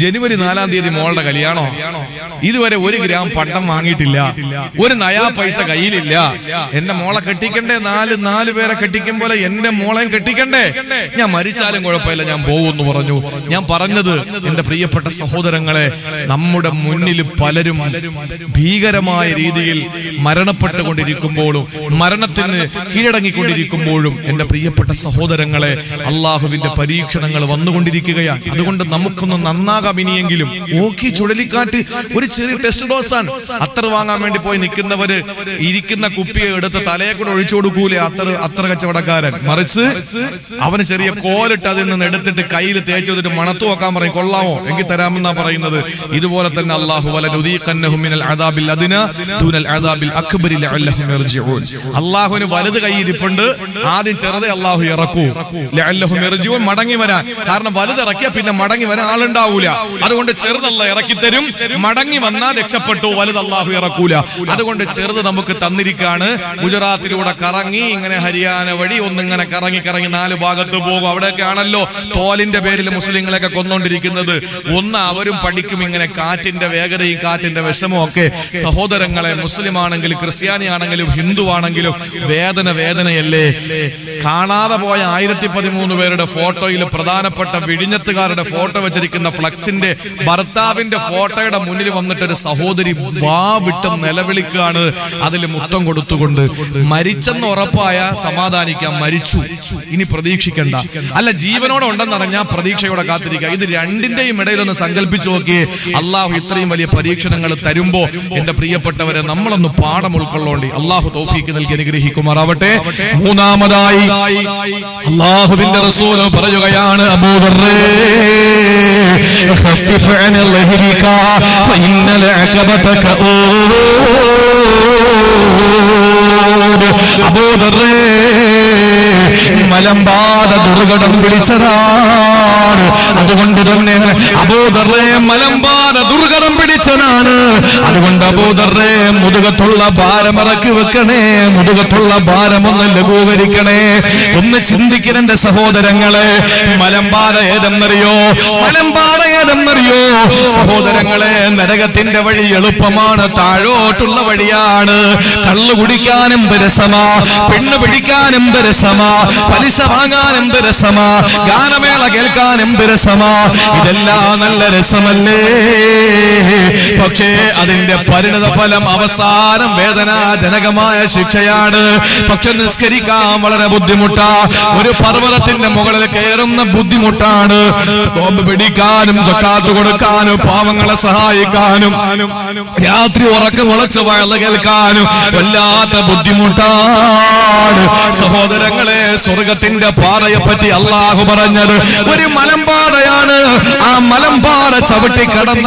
ജനുവരി നാലാം തീയതി മോളുടെ കല്യാണോ, ഇതുവരെ ഒരു ഗ്രാം പണ്ടം വാങ്ങിയിട്ടില്ല, ഒരു നയാ പൈസ കയ്യിലില്ല, എന്റെ മോളെ കെട്ടിക്കണ്ടേ, നാല് നാല് പേരെ കെട്ടിക്കും പോലെ എന്റെ മോളെയും കെട്ടിക്കണ്ടേ, ഞാൻ മരിച്ചാലും കുഴപ്പമില്ല, ഞാൻ പോകുമെന്ന് പറഞ്ഞു. ഞാൻ പറഞ്ഞത്, എന്റെ പ്രിയപ്പെട്ട സഹോദരങ്ങളെ, നമ്മുടെ മുന്നിൽ പലരും ഭീകരമായ രീതിയിൽ മരണപ്പെട്ടുകൊണ്ടിരിക്കുമ്പോഴും മരണത്തിന് കീഴടങ്ങിക്കൊണ്ടിരിക്കുമ്പോഴും എന്റെ പ്രിയപ്പെട്ട സഹോദരങ്ങളെ, അള്ളാഹുവിന്റെ പരീക്ഷണങ്ങൾ വന്നുകൊണ്ടിരിക്കുകയാണ്. അതുകൊണ്ട് നമുക്കൊന്ന് നന്നാകും. ഇനിയെങ്കിലും ഓക്കി ചുഴലിക്കാറ്റ് ഒരു ചെറിയ ടെസ്റ്റ് ഡോസാണ്. അത്തർ വാങ്ങാൻ വേണ്ടി പോയി നിൽക്കുന്നവര് ഇരിക്കുന്ന കുപ്പിയെ എടുത്ത് തലയെ കൂടെ ഒഴിച്ചു കൊടുക്കൂലേ അത്തർ അത്തർ കച്ചവടക്കാരൻ, മറിച്ച് അവന് ചെറിയ കോലിട്ട് അതിൽ നിന്ന് എടുത്തിട്ട് കയ്യിൽ തേച്ച് വെച്ചിട്ട് മണത്തു നോക്കാൻ പറയും, കൊള്ളാമോ എനിക്ക് തരാമെന്നാ പറയുന്നത്. ഇതുപോലെ തന്നെ അല്ലാഹു വലനുദീഖന്നഹു മിനൽ അദാബിൽ അദ്നാ ദൂനൽ അദാബിൽ അക്ബരി ലഅല്ലഹും യർജിഊൻ. അല്ലാഹുവിന് വലുത് കയ്യിരിപ്പുണ്ട്, ആദ്യം ചെറുതേ അല്ലാഹു ഇറക്കൂ, ലഅല്ലഹും യർജിഊൻ, മടങ്ങി വരാൻ. കാരണം വലുതിറക്കിയാൽ പിന്നെ മടങ്ങി വരാൻ ആളുണ്ടാവൂല. അതുകൊണ്ട് ചെറുതല്ല ഇറക്കി തരും, മടങ്ങി വന്നാൽ രക്ഷപ്പെട്ടു, വലുതല്ലാഹു ഇറക്കൂല. അതുകൊണ്ട് ചെറുത് നമുക്ക് തന്നിരിക്കുകയാണ്. ഗുജറാത്തിലൂടെ കറങ്ങി ഇങ്ങനെ ഹരിയാന വഴി ഒന്നിങ്ങനെ കറങ്ങി കറങ്ങി നാല് ഭാഗത്ത് പോകും. അവിടെയൊക്കെ ആണല്ലോ തോലിന്റെ പേരിൽ മുസ്ലിങ്ങളെയൊക്കെ കൊന്നുകൊണ്ടിരിക്കുന്നത്. ഒന്ന് അവരും പഠിക്കും ഇങ്ങനെ കാറ്റിന്റെ വേഗതയും കാറ്റിന്റെ വിഷമവും ഒക്കെ. സഹോദരങ്ങളെ, മുസ്ലിം ആണെങ്കിലും ക്രിസ്ത്യാനി ആണെങ്കിലും ഹിന്ദു ആണെങ്കിലും വേദന വേദനയല്ലേ. കാണാതെ പോയ ആയിരത്തി പതിമൂന്ന് പേരുടെ ഫോട്ടോയിൽ പ്രധാനപ്പെട്ട വിഴിഞ്ഞത്തുകാരുടെ ഫോട്ടോ വെച്ചിരിക്കുന്ന ഫ്ലക്സ് ഭർത്താവിന്റെ ഫോട്ടോയുടെ മുന്നിൽ വന്നിട്ട് ഒരു സഹോദരി വാ വിട്ട് നിലവിളിക്കുകയാണ്, അതിൽ മുത്തം കൊടുത്തുകൊണ്ട്. മരിച്ചെന്ന് ഉറപ്പായ സമാധാനിക്കാം, മരിച്ചു, ഇനി പ്രതീക്ഷിക്കണ്ട. അല്ല, ജീവനോടെ ഉണ്ടെന്നറിഞ്ഞാൽ പ്രതീക്ഷയോടെ കാത്തിരിക്കുക. ഇത് രണ്ടിന്റെയും ഇടയിലൊന്ന് സങ്കല്പിച്ചു നോക്കി. അള്ളാഹു ഇത്രയും വലിയ പരീക്ഷണങ്ങൾ തരുമ്പോ എന്റെ പ്രിയപ്പെട്ടവരെ നമ്മളൊന്ന് പാഠം ഉൾക്കൊള്ളോണ്ടി. അള്ളാഹു തൗഫീക്ക് നൽകി അനുഗ്രഹിക്കുമാറാവട്ടെ. മൂന്നാമതായി അള്ളാഹുവിന്റെ റസൂൽ പറയുകയാണ്, خفف عن ظهرك فإن العقبتك أورود أبو ذر മലമ്പാത ദുർഘടം പിടിച്ചതാണ്. അതുകൊണ്ട് തന്നെ അബൂദറെ മലമ്പാത ദുർഘടം പിടിച്ചതാണ്. അതുകൊണ്ട് അബൂദറെ മുതുകത്തുള്ള ഭാരം ഇറക്കി വെക്കണേ, മുതുകത്തുള്ള ഭാരം ഒന്ന് ലഘൂകരിക്കണേ. ഒന്ന് ചിന്തിക്കുന്ന സഹോദരങ്ങളെ, മലമ്പാത ഏതെന്നറിയോ? മലമ്പാത ഏതെന്നറിയോ സഹോദരങ്ങളെ? നരകത്തിന്റെ വഴി എളുപ്പമാണ്, താഴോട്ടുള്ള വഴിയാണ്. കള്ളു കുടിക്കാനും രസമാ, പെണ്ണ് പിടിക്കാനും രസമാ, പലിശ വാങ്ങാൻ എന്ത് രസമാ, ഗാനമേള കേൾക്കാൻ എന്ത് രസമാ, ഇതെല്ലാം നല്ല രസമല്ലേ. പക്ഷേ അതിന്റെ പരിണത ഫലം അവസാനം വേദനാജനകമായ ശിക്ഷയാണ്. പക്ഷെ നിസ്കരിക്കാൻ വളരെ ബുദ്ധിമുട്ടാ, ഒരു പർവ്വതത്തിന്റെ മുകളിൽ കയറുന്ന ബുദ്ധിമുട്ടാണ്. ബോംബ് പിടിക്കാനും സക്കാത്ത് കൊടുക്കാനും പാവങ്ങളെ സഹായിക്കാനും രാത്രി ഉറക്കം മുളച്ച് വയല് കേൾക്കാനും വല്ലാത്ത ബുദ്ധിമുട്ടാണ് സഹോദരങ്ങളെ. സ്വർഗത്തിന്റെ പാറയെപ്പറ്റി അള്ളാഹു പറഞ്ഞത് ഒരു മലമ്പാറയാണ്. ആ മലമ്പാറ ചവിട്ടി കടന്ന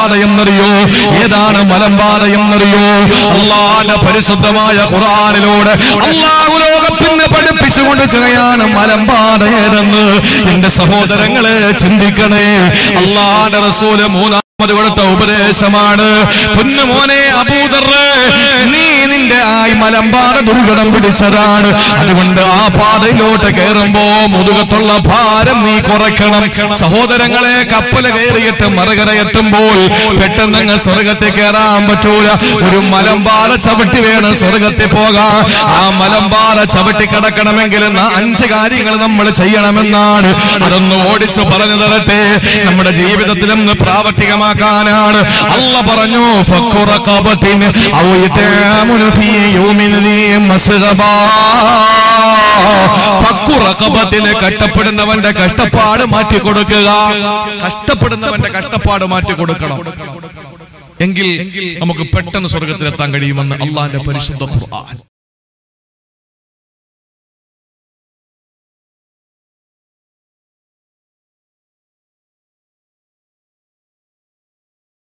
എന്നറിയോ? ഏതാണ് മലമ്പാതയം എന്നറിയോ? അല്ലാഹുവിന്റെ പരിശുദ്ധമായ ഖുർആനിലൂടെ അല്ലാഹു ലോകത്തിന് പഠിപ്പിച്ചുകൊണ്ട് ചെയ്യാണ് മലമ്പാത ഏതെന്ന് എന്റെ സഹോദരങ്ങളെ ചിന്തിക്കണേ. അല്ലാഹുവിന്റെ റസൂൽ മൂന്നാം കൊടുത്ത ഉപദേശമാണ്, പൊന്നുമോനെ അബൂദറെ, നീ നിന്റെ ആയി മലമ്പാത ദുർഘടം പിടിച്ചതാണ്. അതുകൊണ്ട് ആ പാതയിലോട്ട് കയറുമ്പോ മുതുകത്തുള്ള ഭാരം നീ കുറയ്ക്കണം. സഹോദരങ്ങളെ, കപ്പൽ കയറിയിട്ട് മറുകര എത്തുമ്പോൾ പെട്ടെന്ന് സ്വർഗത്തിൽ കയറാൻ പറ്റൂല. ഒരു മലമ്പാത ചവിട്ടി വേണം സ്വർഗത്തിൽ പോകാൻ. ആ മലമ്പാത ചവിട്ടി കിടക്കണമെങ്കിൽ അഞ്ച് കാര്യങ്ങൾ നമ്മൾ ചെയ്യണമെന്നാണ്. അതൊന്ന് ഓടിച്ചു പറഞ്ഞു തരട്ടെ, നമ്മുടെ ജീവിതത്തിൽ ഒന്ന് പ്രാവർത്തികമായി ാണ് അള്ള പറഞ്ഞു. കഷ്ടപ്പെടുന്നവന്റെ കഷ്ടപ്പാട് മാറ്റി കൊടുക്കുക, കഷ്ടപ്പെടുന്നവന്റെ കഷ്ടപ്പാട് മാറ്റി കൊടുക്കണം എങ്കിൽ നമുക്ക് പെട്ടെന്ന് സ്വർഗത്തിലെത്താൻ കഴിയുമെന്ന് അള്ളാന്റെ പരിശുദ്ധ ഖുർആൻ